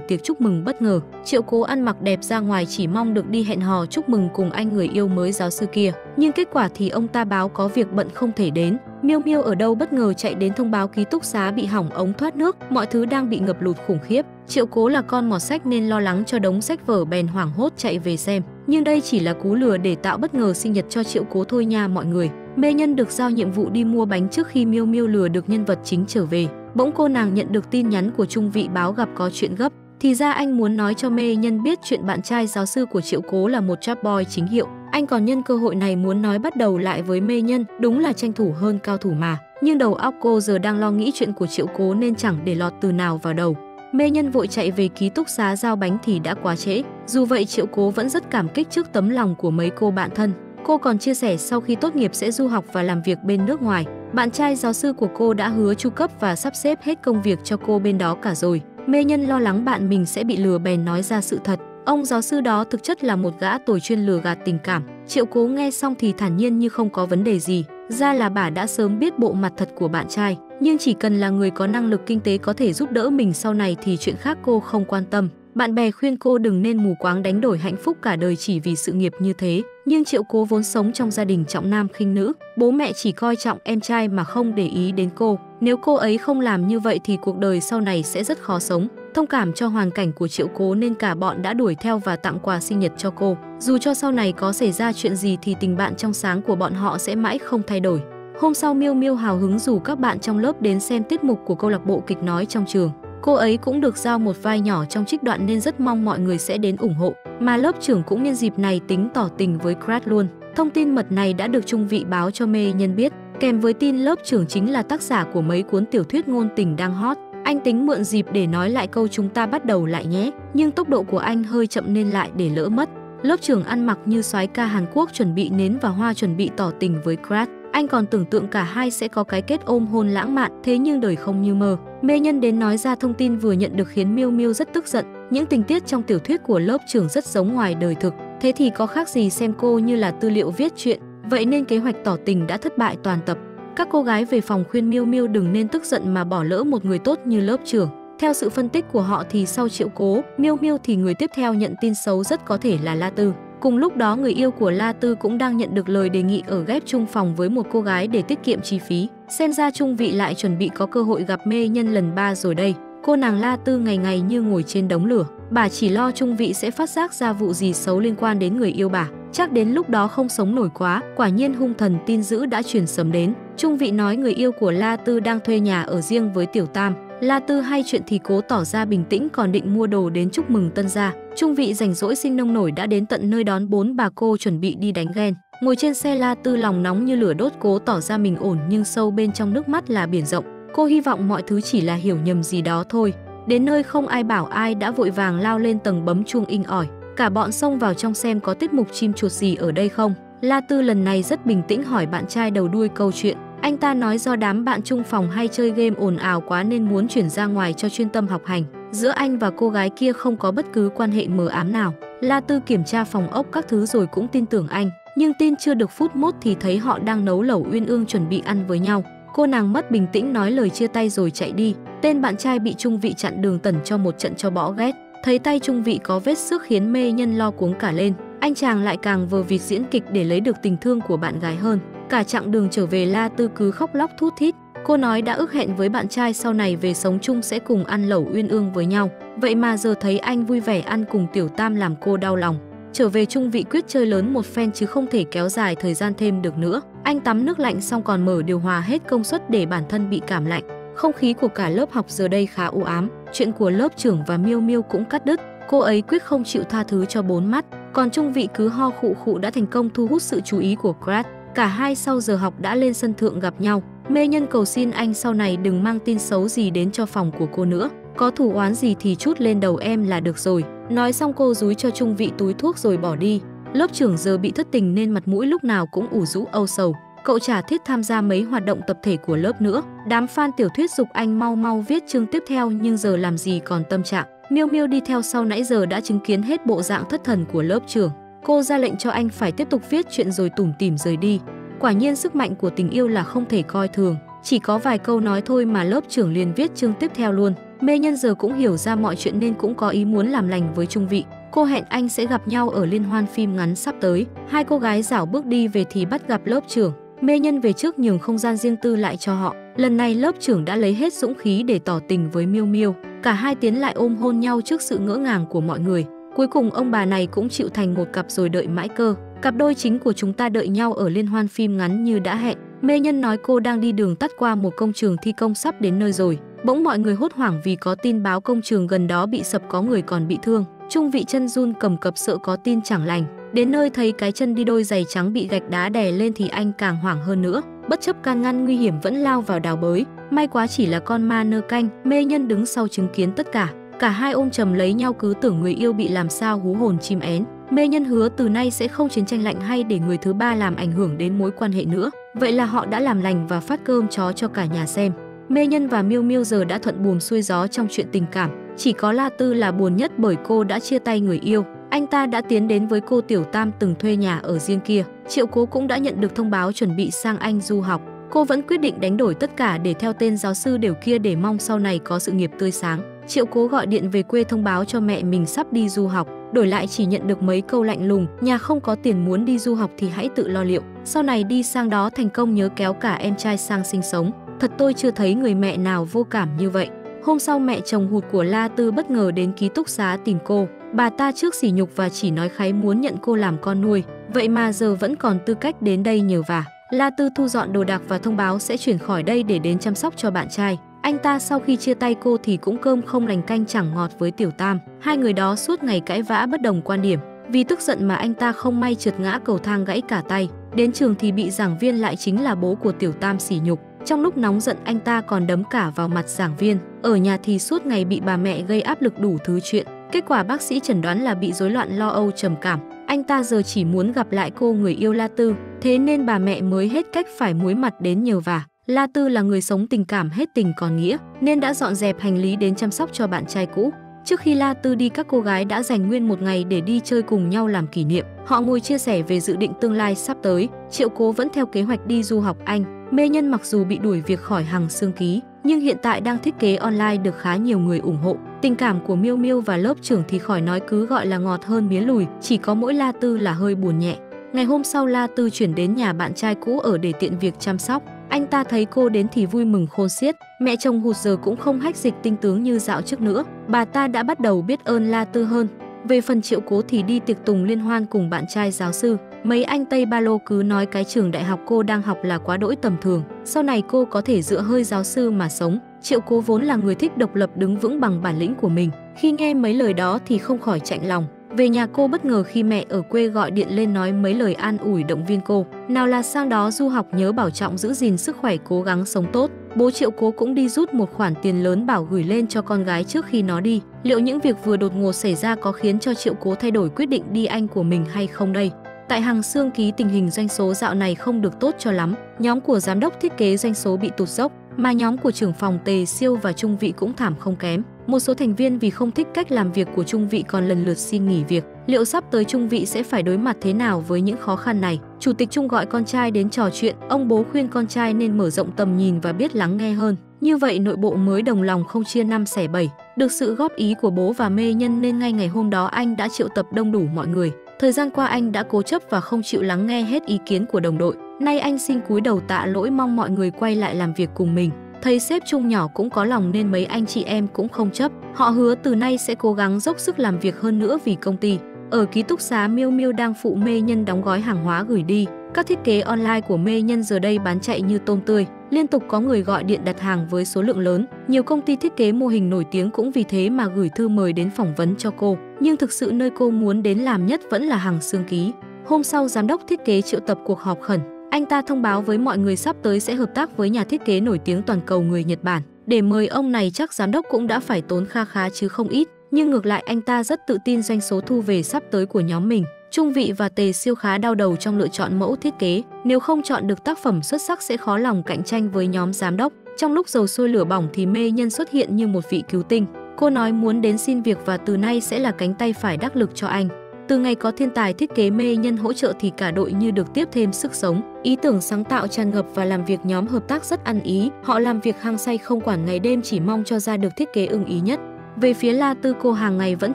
tiệc chúc mừng bất ngờ. Triệu Cố ăn mặc đẹp ra ngoài chỉ mong được đi hẹn hò chúc mừng cùng anh người yêu mới giáo sư kia. Nhưng kết quả thì ông ta báo có việc bận không thể đến. Miêu Miêu ở đâu bất ngờ chạy đến thông báo ký túc xá bị hỏng ống thoát nước, mọi thứ đang bị ngập lụt khủng khiếp. Triệu Cố là con mọt sách nên lo lắng cho đống sách vở bèn hoảng hốt chạy về xem. Nhưng đây chỉ là cú lừa để tạo bất ngờ sinh nhật cho Triệu Cố thôi nha mọi người. Mê Nhân được giao nhiệm vụ đi mua bánh trước khi Miêu Miêu lừa được nhân vật chính trở về. Bỗng cô nàng nhận được tin nhắn của Trung Vị báo gặp có chuyện gấp. Thì ra anh muốn nói cho Mê Nhân biết chuyện bạn trai giáo sư của Triệu Cố là một trap boy chính hiệu. Anh còn nhân cơ hội này muốn nói bắt đầu lại với Mê Nhân, đúng là tranh thủ hơn cao thủ mà. Nhưng đầu óc cô giờ đang lo nghĩ chuyện của Triệu Cố nên chẳng để lọt từ nào vào đầu. Mê Nhân vội chạy về ký túc xá giao bánh thì đã quá trễ. Dù vậy Triệu Cố vẫn rất cảm kích trước tấm lòng của mấy cô bạn thân. Cô còn chia sẻ sau khi tốt nghiệp sẽ du học và làm việc bên nước ngoài. Bạn trai giáo sư của cô đã hứa chu cấp và sắp xếp hết công việc cho cô bên đó cả rồi. Mê Nhân lo lắng bạn mình sẽ bị lừa bèn nói ra sự thật. Ông giáo sư đó thực chất là một gã tồi chuyên lừa gạt tình cảm. Triệu Cố nghe xong thì thản nhiên như không có vấn đề gì. Ra là bà đã sớm biết bộ mặt thật của bạn trai. Nhưng chỉ cần là người có năng lực kinh tế có thể giúp đỡ mình sau này thì chuyện khác cô không quan tâm. Bạn bè khuyên cô đừng nên mù quáng đánh đổi hạnh phúc cả đời chỉ vì sự nghiệp như thế. Nhưng Triệu Cố vốn sống trong gia đình trọng nam khinh nữ. Bố mẹ chỉ coi trọng em trai mà không để ý đến cô. Nếu cô ấy không làm như vậy thì cuộc đời sau này sẽ rất khó sống. Thông cảm cho hoàn cảnh của Triệu Cố nên cả bọn đã đuổi theo và tặng quà sinh nhật cho cô. Dù cho sau này có xảy ra chuyện gì thì tình bạn trong sáng của bọn họ sẽ mãi không thay đổi. Hôm sau Miêu Miêu hào hứng rủ các bạn trong lớp đến xem tiết mục của câu lạc bộ kịch nói trong trường. Cô ấy cũng được giao một vai nhỏ trong trích đoạn nên rất mong mọi người sẽ đến ủng hộ. Mà lớp trưởng cũng nhân dịp này tính tỏ tình với Crat luôn. Thông tin mật này đã được Trung Vị báo cho Mê Nhân biết. Kèm với tin lớp trưởng chính là tác giả của mấy cuốn tiểu thuyết ngôn tình đang hot. Anh tính mượn dịp để nói lại câu chúng ta bắt đầu lại nhé. Nhưng tốc độ của anh hơi chậm nên lại để lỡ mất. Lớp trưởng ăn mặc như soái ca Hàn Quốc chuẩn bị nến và hoa chuẩn bị tỏ tình với Crat. Anh còn tưởng tượng cả hai sẽ có cái kết ôm hôn lãng mạn, thế nhưng đời không như mơ. Mê Nhân đến nói ra thông tin vừa nhận được khiến Miêu Miêu rất tức giận. Những tình tiết trong tiểu thuyết của lớp trưởng rất giống ngoài đời thực. Thế thì có khác gì xem cô như là tư liệu viết chuyện. Vậy nên kế hoạch tỏ tình đã thất bại toàn tập. Các cô gái về phòng khuyên Miêu Miêu đừng nên tức giận mà bỏ lỡ một người tốt như lớp trưởng. Theo sự phân tích của họ thì sau Triệu Cố, Miêu Miêu thì người tiếp theo nhận tin xấu rất có thể là La Tư. Cùng lúc đó người yêu của La Tư cũng đang nhận được lời đề nghị ở ghép chung phòng với một cô gái để tiết kiệm chi phí. Xem ra Trung Vị lại chuẩn bị có cơ hội gặp Mê Nhân lần ba rồi đây. Cô nàng La Tư ngày ngày như ngồi trên đống lửa. Bà chỉ lo Trung Vị sẽ phát giác ra vụ gì xấu liên quan đến người yêu bà. Chắc đến lúc đó không sống nổi quá. Quả nhiên hung thần tin dữ đã truyền sớm đến. Trung Vị nói người yêu của La Tư đang thuê nhà ở riêng với Tiểu Tam. La Tư hay chuyện thì cố tỏ ra bình tĩnh còn định mua đồ đến chúc mừng tân gia. Trung Vị rảnh rỗi sinh nông nổi đã đến tận nơi đón bốn bà cô chuẩn bị đi đánh ghen. Ngồi trên xe La Tư lòng nóng như lửa đốt cố tỏ ra mình ổn nhưng sâu bên trong nước mắt là biển rộng. Cô hy vọng mọi thứ chỉ là hiểu nhầm gì đó thôi. Đến nơi không ai bảo ai đã vội vàng lao lên tầng bấm chuông inh ỏi. Cả bọn xông vào trong xem có tiết mục chim chuột gì ở đây không. La Tư lần này rất bình tĩnh hỏi bạn trai đầu đuôi câu chuyện. Anh ta nói do đám bạn chung phòng hay chơi game ồn ào quá nên muốn chuyển ra ngoài cho chuyên tâm học hành. Giữa anh và cô gái kia không có bất cứ quan hệ mờ ám nào. La Tư kiểm tra phòng ốc các thứ rồi cũng tin tưởng anh. Nhưng tin chưa được phút mốt thì thấy họ đang nấu lẩu uyên ương chuẩn bị ăn với nhau. Cô nàng mất bình tĩnh nói lời chia tay rồi chạy đi. Tên bạn trai bị Trung Vị chặn đường tẩn cho một trận cho bỏ ghét. Thấy tay Trung Vị có vết xước khiến Mê Nhân lo cuống cả lên. Anh chàng lại càng vờ vịt diễn kịch để lấy được tình thương của bạn gái hơn. Cả chặng đường trở về La Tư cứ khóc lóc thút thít. Cô nói đã ước hẹn với bạn trai sau này về sống chung sẽ cùng ăn lẩu uyên ương với nhau. Vậy mà giờ thấy anh vui vẻ ăn cùng Tiểu Tam làm cô đau lòng. Trở về Trung Vị quyết chơi lớn một phen chứ không thể kéo dài thời gian thêm được nữa. Anh tắm nước lạnh xong còn mở điều hòa hết công suất để bản thân bị cảm lạnh. Không khí của cả lớp học giờ đây khá u ám. Chuyện của lớp trưởng và Miêu Miêu cũng cắt đứt. Cô ấy quyết không chịu tha thứ cho bốn mắt. Còn Trung Vị cứ ho khụ khụ đã thành công thu hút sự chú ý của Crat. Cả hai sau giờ học đã lên sân thượng gặp nhau. Mê Nhân cầu xin anh sau này đừng mang tin xấu gì đến cho phòng của cô nữa. Có thù oán gì thì chút lên đầu em là được rồi. Nói xong cô dúi cho Trung Vị túi thuốc rồi bỏ đi. Lớp trưởng giờ bị thất tình nên mặt mũi lúc nào cũng ủ rũ âu sầu. Cậu chả thiết tham gia mấy hoạt động tập thể của lớp nữa. Đám fan tiểu thuyết dục anh mau mau viết chương tiếp theo nhưng giờ làm gì còn tâm trạng. Miêu Miêu đi theo sau nãy giờ đã chứng kiến hết bộ dạng thất thần của lớp trưởng. Cô ra lệnh cho anh phải tiếp tục viết chuyện rồi tủm tỉm rời đi. Quả nhiên sức mạnh của tình yêu là không thể coi thường. Chỉ có vài câu nói thôi mà lớp trưởng liền viết chương tiếp theo luôn. Mê Nhân giờ cũng hiểu ra mọi chuyện nên cũng có ý muốn làm lành với Trung Vị. Cô hẹn anh sẽ gặp nhau ở liên hoan phim ngắn sắp tới. Hai cô gái dạo bước đi về thì bắt gặp lớp trưởng. Mê Nhân về trước nhường không gian riêng tư lại cho họ. Lần này lớp trưởng đã lấy hết dũng khí để tỏ tình với Miêu Miêu. Cả hai tiến lại ôm hôn nhau trước sự ngỡ ngàng của mọi người. Cuối cùng ông bà này cũng chịu thành một cặp rồi đợi mãi cơ. Cặp đôi chính của chúng ta đợi nhau ở liên hoan phim ngắn như đã hẹn. Mê Nhân nói cô đang đi đường tắt qua một công trường thi công sắp đến nơi rồi. Bỗng mọi người hốt hoảng vì có tin báo công trường gần đó bị sập có người còn bị thương. Trung Vị chân run cầm cập sợ có tin chẳng lành. Đến nơi thấy cái chân đi đôi giày trắng bị gạch đá đè lên thì anh càng hoảng hơn nữa. Bất chấp can ngăn nguy hiểm vẫn lao vào đào bới. May quá chỉ là con ma nơ canh. Mê Nhân đứng sau chứng kiến tất cả. Cả hai ôm chầm lấy nhau cứ tưởng người yêu bị làm sao hú hồn chim én. Mê Nhân hứa từ nay sẽ không chiến tranh lạnh hay để người thứ ba làm ảnh hưởng đến mối quan hệ nữa. Vậy là họ đã làm lành và phát cơm chó cho cả nhà xem. Mê Nhân và Miêu Miêu giờ đã thuận buồm xuôi gió trong chuyện tình cảm. Chỉ có La Tư là buồn nhất bởi cô đã chia tay người yêu. Anh ta đã tiến đến với cô Tiểu Tam từng thuê nhà ở riêng kia. Triệu Cố cũng đã nhận được thông báo chuẩn bị sang Anh du học. Cô vẫn quyết định đánh đổi tất cả để theo tên giáo sư đều kia để mong sau này có sự nghiệp tươi sáng. Triệu Cố gọi điện về quê thông báo cho mẹ mình sắp đi du học. Đổi lại chỉ nhận được mấy câu lạnh lùng, nhà không có tiền muốn đi du học thì hãy tự lo liệu. Sau này đi sang đó thành công nhớ kéo cả em trai sang sinh sống. Thật tôi chưa thấy người mẹ nào vô cảm như vậy. Hôm sau mẹ chồng hụt của La Tư bất ngờ đến ký túc xá tìm cô. Bà ta trước sỉ nhục và chỉ nói kháy muốn nhận cô làm con nuôi. Vậy mà giờ vẫn còn tư cách đến đây nhờ vả. La Tư thu dọn đồ đạc và thông báo sẽ chuyển khỏi đây để đến chăm sóc cho bạn trai. Anh ta sau khi chia tay cô thì cũng cơm không lành canh chẳng ngọt với Tiểu Tam. Hai người đó suốt ngày cãi vã bất đồng quan điểm. Vì tức giận mà anh ta không may trượt ngã cầu thang gãy cả tay. Đến trường thì bị giảng viên lại chính là bố của Tiểu Tam sỉ nhục. Trong lúc nóng giận anh ta còn đấm cả vào mặt giảng viên. Ở nhà thì suốt ngày bị bà mẹ gây áp lực đủ thứ chuyện. Kết quả bác sĩ chẩn đoán là bị rối loạn lo âu trầm cảm. Anh ta giờ chỉ muốn gặp lại cô người yêu La Tư. Thế nên bà mẹ mới hết cách phải muối mặt đến nhờ vả. La Tư là người sống tình cảm hết tình còn nghĩa, nên đã dọn dẹp hành lý đến chăm sóc cho bạn trai cũ. Trước khi La Tư đi các cô gái đã dành nguyên một ngày để đi chơi cùng nhau làm kỷ niệm. Họ ngồi chia sẻ về dự định tương lai sắp tới. Triệu Cố vẫn theo kế hoạch đi du học Anh. Mê Nhân mặc dù bị đuổi việc khỏi Hằng Xương Ký, nhưng hiện tại đang thiết kế online được khá nhiều người ủng hộ. Tình cảm của Miêu Miêu và lớp trưởng thì khỏi nói cứ gọi là ngọt hơn mía lùi, chỉ có mỗi La Tư là hơi buồn nhẹ. Ngày hôm sau La Tư chuyển đến nhà bạn trai cũ ở để tiện việc chăm sóc. Anh ta thấy cô đến thì vui mừng khôn xiết. Mẹ chồng hụt giờ cũng không hách dịch tinh tướng như dạo trước nữa. Bà ta đã bắt đầu biết ơn La Tư hơn. Về phần Triệu Cố thì đi tiệc tùng liên hoan cùng bạn trai giáo sư. Mấy anh Tây ba lô cứ nói cái trường đại học cô đang học là quá đỗi tầm thường. Sau này cô có thể dựa hơi giáo sư mà sống. Triệu Cố vốn là người thích độc lập đứng vững bằng bản lĩnh của mình. Khi nghe mấy lời đó thì không khỏi chạnh lòng. Về nhà cô bất ngờ khi mẹ ở quê gọi điện lên nói mấy lời an ủi động viên cô. Nào là sang đó du học nhớ bảo trọng giữ gìn sức khỏe cố gắng sống tốt. Bố Triệu Cố cũng đi rút một khoản tiền lớn bảo gửi lên cho con gái trước khi nó đi. Liệu những việc vừa đột ngột xảy ra có khiến cho Triệu Cố thay đổi quyết định đi Anh của mình hay không đây? Tại Hằng Xương Ký tình hình doanh số dạo này không được tốt cho lắm. Nhóm của giám đốc thiết kế doanh số bị tụt dốc, mà nhóm của trưởng phòng Tề Siêu và Trung Vị cũng thảm không kém. Một số thành viên vì không thích cách làm việc của Trung Vị còn lần lượt xin nghỉ việc. Liệu sắp tới Trung Vị sẽ phải đối mặt thế nào với những khó khăn này? Chủ tịch Trung gọi con trai đến trò chuyện, ông bố khuyên con trai nên mở rộng tầm nhìn và biết lắng nghe hơn. Như vậy nội bộ mới đồng lòng không chia năm xẻ bảy. Được sự góp ý của bố và Mê Nhân nên ngay ngày hôm đó anh đã triệu tập đông đủ mọi người. Thời gian qua anh đã cố chấp và không chịu lắng nghe hết ý kiến của đồng đội. Nay anh xin cúi đầu tạ lỗi mong mọi người quay lại làm việc cùng mình. Thấy sếp Trung nhỏ cũng có lòng nên mấy anh chị em cũng không chấp. Họ hứa từ nay sẽ cố gắng dốc sức làm việc hơn nữa vì công ty. Ở ký túc xá Miêu Miêu đang phụ Mê Nhân đóng gói hàng hóa gửi đi. Các thiết kế online của Mê Nhân giờ đây bán chạy như tôm tươi. Liên tục có người gọi điện đặt hàng với số lượng lớn. Nhiều công ty thiết kế mô hình nổi tiếng cũng vì thế mà gửi thư mời đến phỏng vấn cho cô. Nhưng thực sự nơi cô muốn đến làm nhất vẫn là Hằng Xương Ký. Hôm sau giám đốc thiết kế triệu tập cuộc họp khẩn. Anh ta thông báo với mọi người sắp tới sẽ hợp tác với nhà thiết kế nổi tiếng toàn cầu người Nhật Bản. Để mời ông này chắc giám đốc cũng đã phải tốn kha khá chứ không ít. Nhưng ngược lại anh ta rất tự tin doanh số thu về sắp tới của nhóm mình. Trung Vị và Tề Siêu khá đau đầu trong lựa chọn mẫu thiết kế. Nếu không chọn được tác phẩm xuất sắc sẽ khó lòng cạnh tranh với nhóm giám đốc. Trong lúc dầu sôi lửa bỏng thì Mê Nhân xuất hiện như một vị cứu tinh. Cô nói muốn đến xin việc và từ nay sẽ là cánh tay phải đắc lực cho anh. Từ ngày có thiên tài thiết kế Mê Nhân hỗ trợ thì cả đội như được tiếp thêm sức sống. Ý tưởng sáng tạo tràn ngập và làm việc nhóm hợp tác rất ăn ý. Họ làm việc hăng say không quản ngày đêm chỉ mong cho ra được thiết kế ưng ý nhất. Về phía La Tư, cô hàng ngày vẫn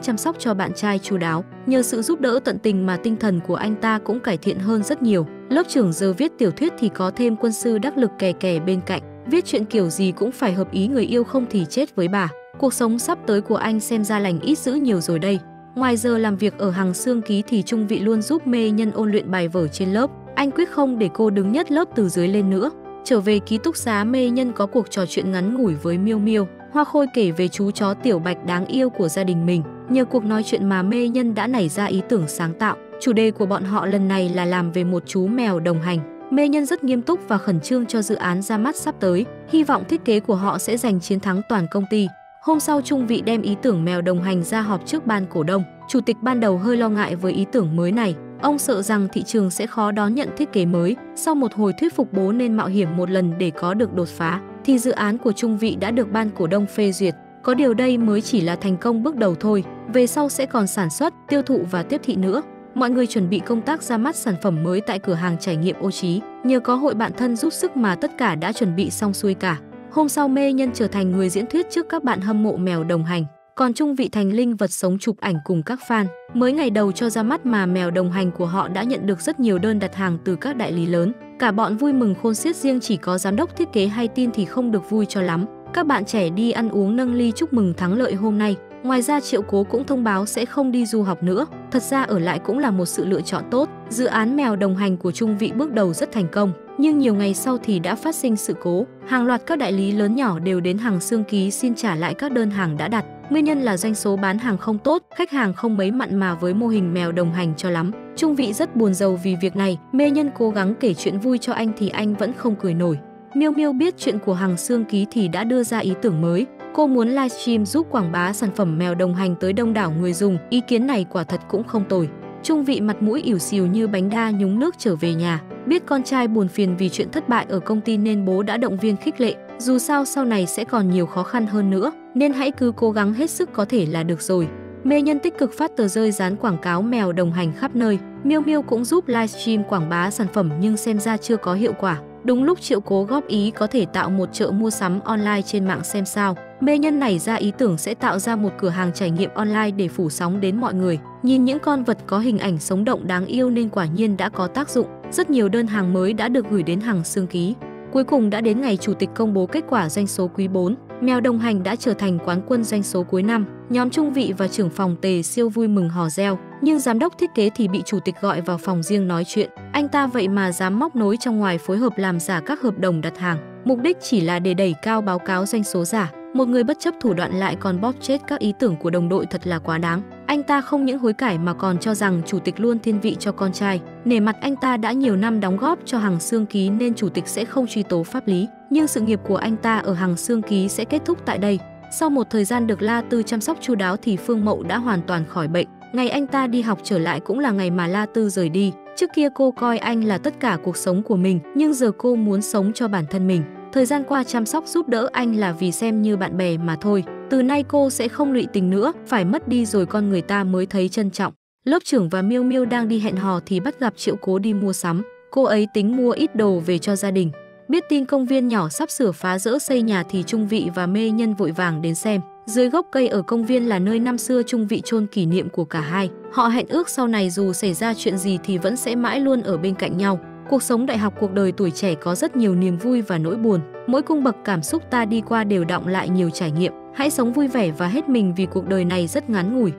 chăm sóc cho bạn trai chu đáo. Nhờ sự giúp đỡ tận tình mà tinh thần của anh ta cũng cải thiện hơn rất nhiều. Lớp trưởng giờ viết tiểu thuyết thì có thêm quân sư đắc lực kè kè bên cạnh. Viết chuyện kiểu gì cũng phải hợp ý người yêu không thì chết với bà. Cuộc sống sắp tới của anh xem ra lành ít dữ nhiều rồi đây. Ngoài giờ làm việc ở Hằng Xương Ký thì Trung Vị luôn giúp Mê Nhân ôn luyện bài vở trên lớp. Anh quyết không để cô đứng nhất lớp từ dưới lên nữa. Trở về ký túc xá, Mê Nhân có cuộc trò chuyện ngắn ngủi với Miêu Miêu. Hoa Khôi kể về chú chó Tiểu Bạch đáng yêu của gia đình mình. Nhờ cuộc nói chuyện mà Mê Nhân đã nảy ra ý tưởng sáng tạo. Chủ đề của bọn họ lần này là làm về một chú mèo đồng hành. Mê Nhân rất nghiêm túc và khẩn trương cho dự án ra mắt sắp tới. Hy vọng thiết kế của họ sẽ giành chiến thắng toàn công ty. Hôm sau, Trung Vị đem ý tưởng mèo đồng hành ra họp trước ban cổ đông. Chủ tịch ban đầu hơi lo ngại với ý tưởng mới này. Ông sợ rằng thị trường sẽ khó đón nhận thiết kế mới. Sau một hồi thuyết phục bố nên mạo hiểm một lần để có được đột phá, thì dự án của Trung Vị đã được ban cổ đông phê duyệt. Có điều đây mới chỉ là thành công bước đầu thôi. Về sau sẽ còn sản xuất, tiêu thụ và tiếp thị nữa. Mọi người chuẩn bị công tác ra mắt sản phẩm mới tại cửa hàng trải nghiệm Ô Trí. Nhờ có hội bạn thân giúp sức mà tất cả đã chuẩn bị xong xuôi cả. Hôm sau, Mê Nhân trở thành người diễn thuyết trước các bạn hâm mộ mèo đồng hành. Còn Trung Vị thành linh vật sống chụp ảnh cùng các fan. Mới ngày đầu cho ra mắt mà mèo đồng hành của họ đã nhận được rất nhiều đơn đặt hàng từ các đại lý lớn. Cả bọn vui mừng khôn xiết, riêng chỉ có giám đốc thiết kế hay tin thì không được vui cho lắm. Các bạn trẻ đi ăn uống nâng ly chúc mừng thắng lợi hôm nay. Ngoài ra, Triệu Cố cũng thông báo sẽ không đi du học nữa. Thật ra ở lại cũng là một sự lựa chọn tốt. Dự án mèo đồng hành của Trung Vị bước đầu rất thành công. Nhưng nhiều ngày sau thì đã phát sinh sự cố. Hàng loạt các đại lý lớn nhỏ đều đến Hằng Xương Ký xin trả lại các đơn hàng đã đặt. Nguyên nhân là doanh số bán hàng không tốt, khách hàng không mấy mặn mà với mô hình mèo đồng hành cho lắm. Trung Vị rất buồn rầu vì việc này. Mê Nhân cố gắng kể chuyện vui cho anh thì anh vẫn không cười nổi. Miêu Miêu biết chuyện của Hằng Xương Ký thì đã đưa ra ý tưởng mới. Cô muốn livestream giúp quảng bá sản phẩm mèo đồng hành tới đông đảo người dùng. Ý kiến này quả thật cũng không tồi. Trung Vị mặt mũi ỉu xìu như bánh đa nhúng nước trở về nhà. Biết con trai buồn phiền vì chuyện thất bại ở công ty nên bố đã động viên khích lệ. Dù sao sau này sẽ còn nhiều khó khăn hơn nữa, nên hãy cứ cố gắng hết sức có thể là được rồi. Mê Nhân tích cực phát tờ rơi dán quảng cáo mèo đồng hành khắp nơi. Miêu Miêu cũng giúp livestream quảng bá sản phẩm nhưng xem ra chưa có hiệu quả. Đúng lúc Triệu Cố góp ý có thể tạo một chợ mua sắm online trên mạng xem sao. Mê Nhân nảy ra ý tưởng sẽ tạo ra một cửa hàng trải nghiệm online để phủ sóng đến mọi người. Nhìn những con vật có hình ảnh sống động đáng yêu nên quả nhiên đã có tác dụng. Rất nhiều đơn hàng mới đã được gửi đến Hằng Xương Ký. Cuối cùng đã đến ngày chủ tịch công bố kết quả doanh số quý bốn. Mèo đồng hành đã trở thành quán quân doanh số cuối năm. Nhóm Trung Vị và trưởng phòng Tề Siêu vui mừng hò reo. Nhưng giám đốc thiết kế thì bị chủ tịch gọi vào phòng riêng nói chuyện. Anh ta vậy mà dám móc nối trong ngoài phối hợp làm giả các hợp đồng đặt hàng. Mục đích chỉ là để đẩy cao báo cáo doanh số giả. Một người bất chấp thủ đoạn lại còn bóp chết các ý tưởng của đồng đội thật là quá đáng. Anh ta không những hối cải mà còn cho rằng chủ tịch luôn thiên vị cho con trai. Nể mặt anh ta đã nhiều năm đóng góp cho Hằng Xương Ký nên chủ tịch sẽ không truy tố pháp lý. Nhưng sự nghiệp của anh ta ở Hằng Xương Ký sẽ kết thúc tại đây. Sau một thời gian được La Tư chăm sóc chu đáo thì Phương Mậu đã hoàn toàn khỏi bệnh. Ngày anh ta đi học trở lại cũng là ngày mà La Tư rời đi. Trước kia cô coi anh là tất cả cuộc sống của mình, nhưng giờ cô muốn sống cho bản thân mình. Thời gian qua chăm sóc giúp đỡ anh là vì xem như bạn bè mà thôi. Từ nay cô sẽ không lụy tình nữa, phải mất đi rồi con người ta mới thấy trân trọng. Lớp trưởng và Miêu Miêu đang đi hẹn hò thì bắt gặp Triệu Cố đi mua sắm. Cô ấy tính mua ít đồ về cho gia đình. Biết tin công viên nhỏ sắp sửa phá rỡ xây nhà thì Trung Vị và Mê Nhân vội vàng đến xem. Dưới gốc cây ở công viên là nơi năm xưa Trung Vị chôn kỷ niệm của cả hai. Họ hẹn ước sau này dù xảy ra chuyện gì thì vẫn sẽ mãi luôn ở bên cạnh nhau. Cuộc sống đại học, cuộc đời tuổi trẻ có rất nhiều niềm vui và nỗi buồn. Mỗi cung bậc cảm xúc ta đi qua đều đọng lại nhiều trải nghiệm. Hãy sống vui vẻ và hết mình vì cuộc đời này rất ngắn ngủi.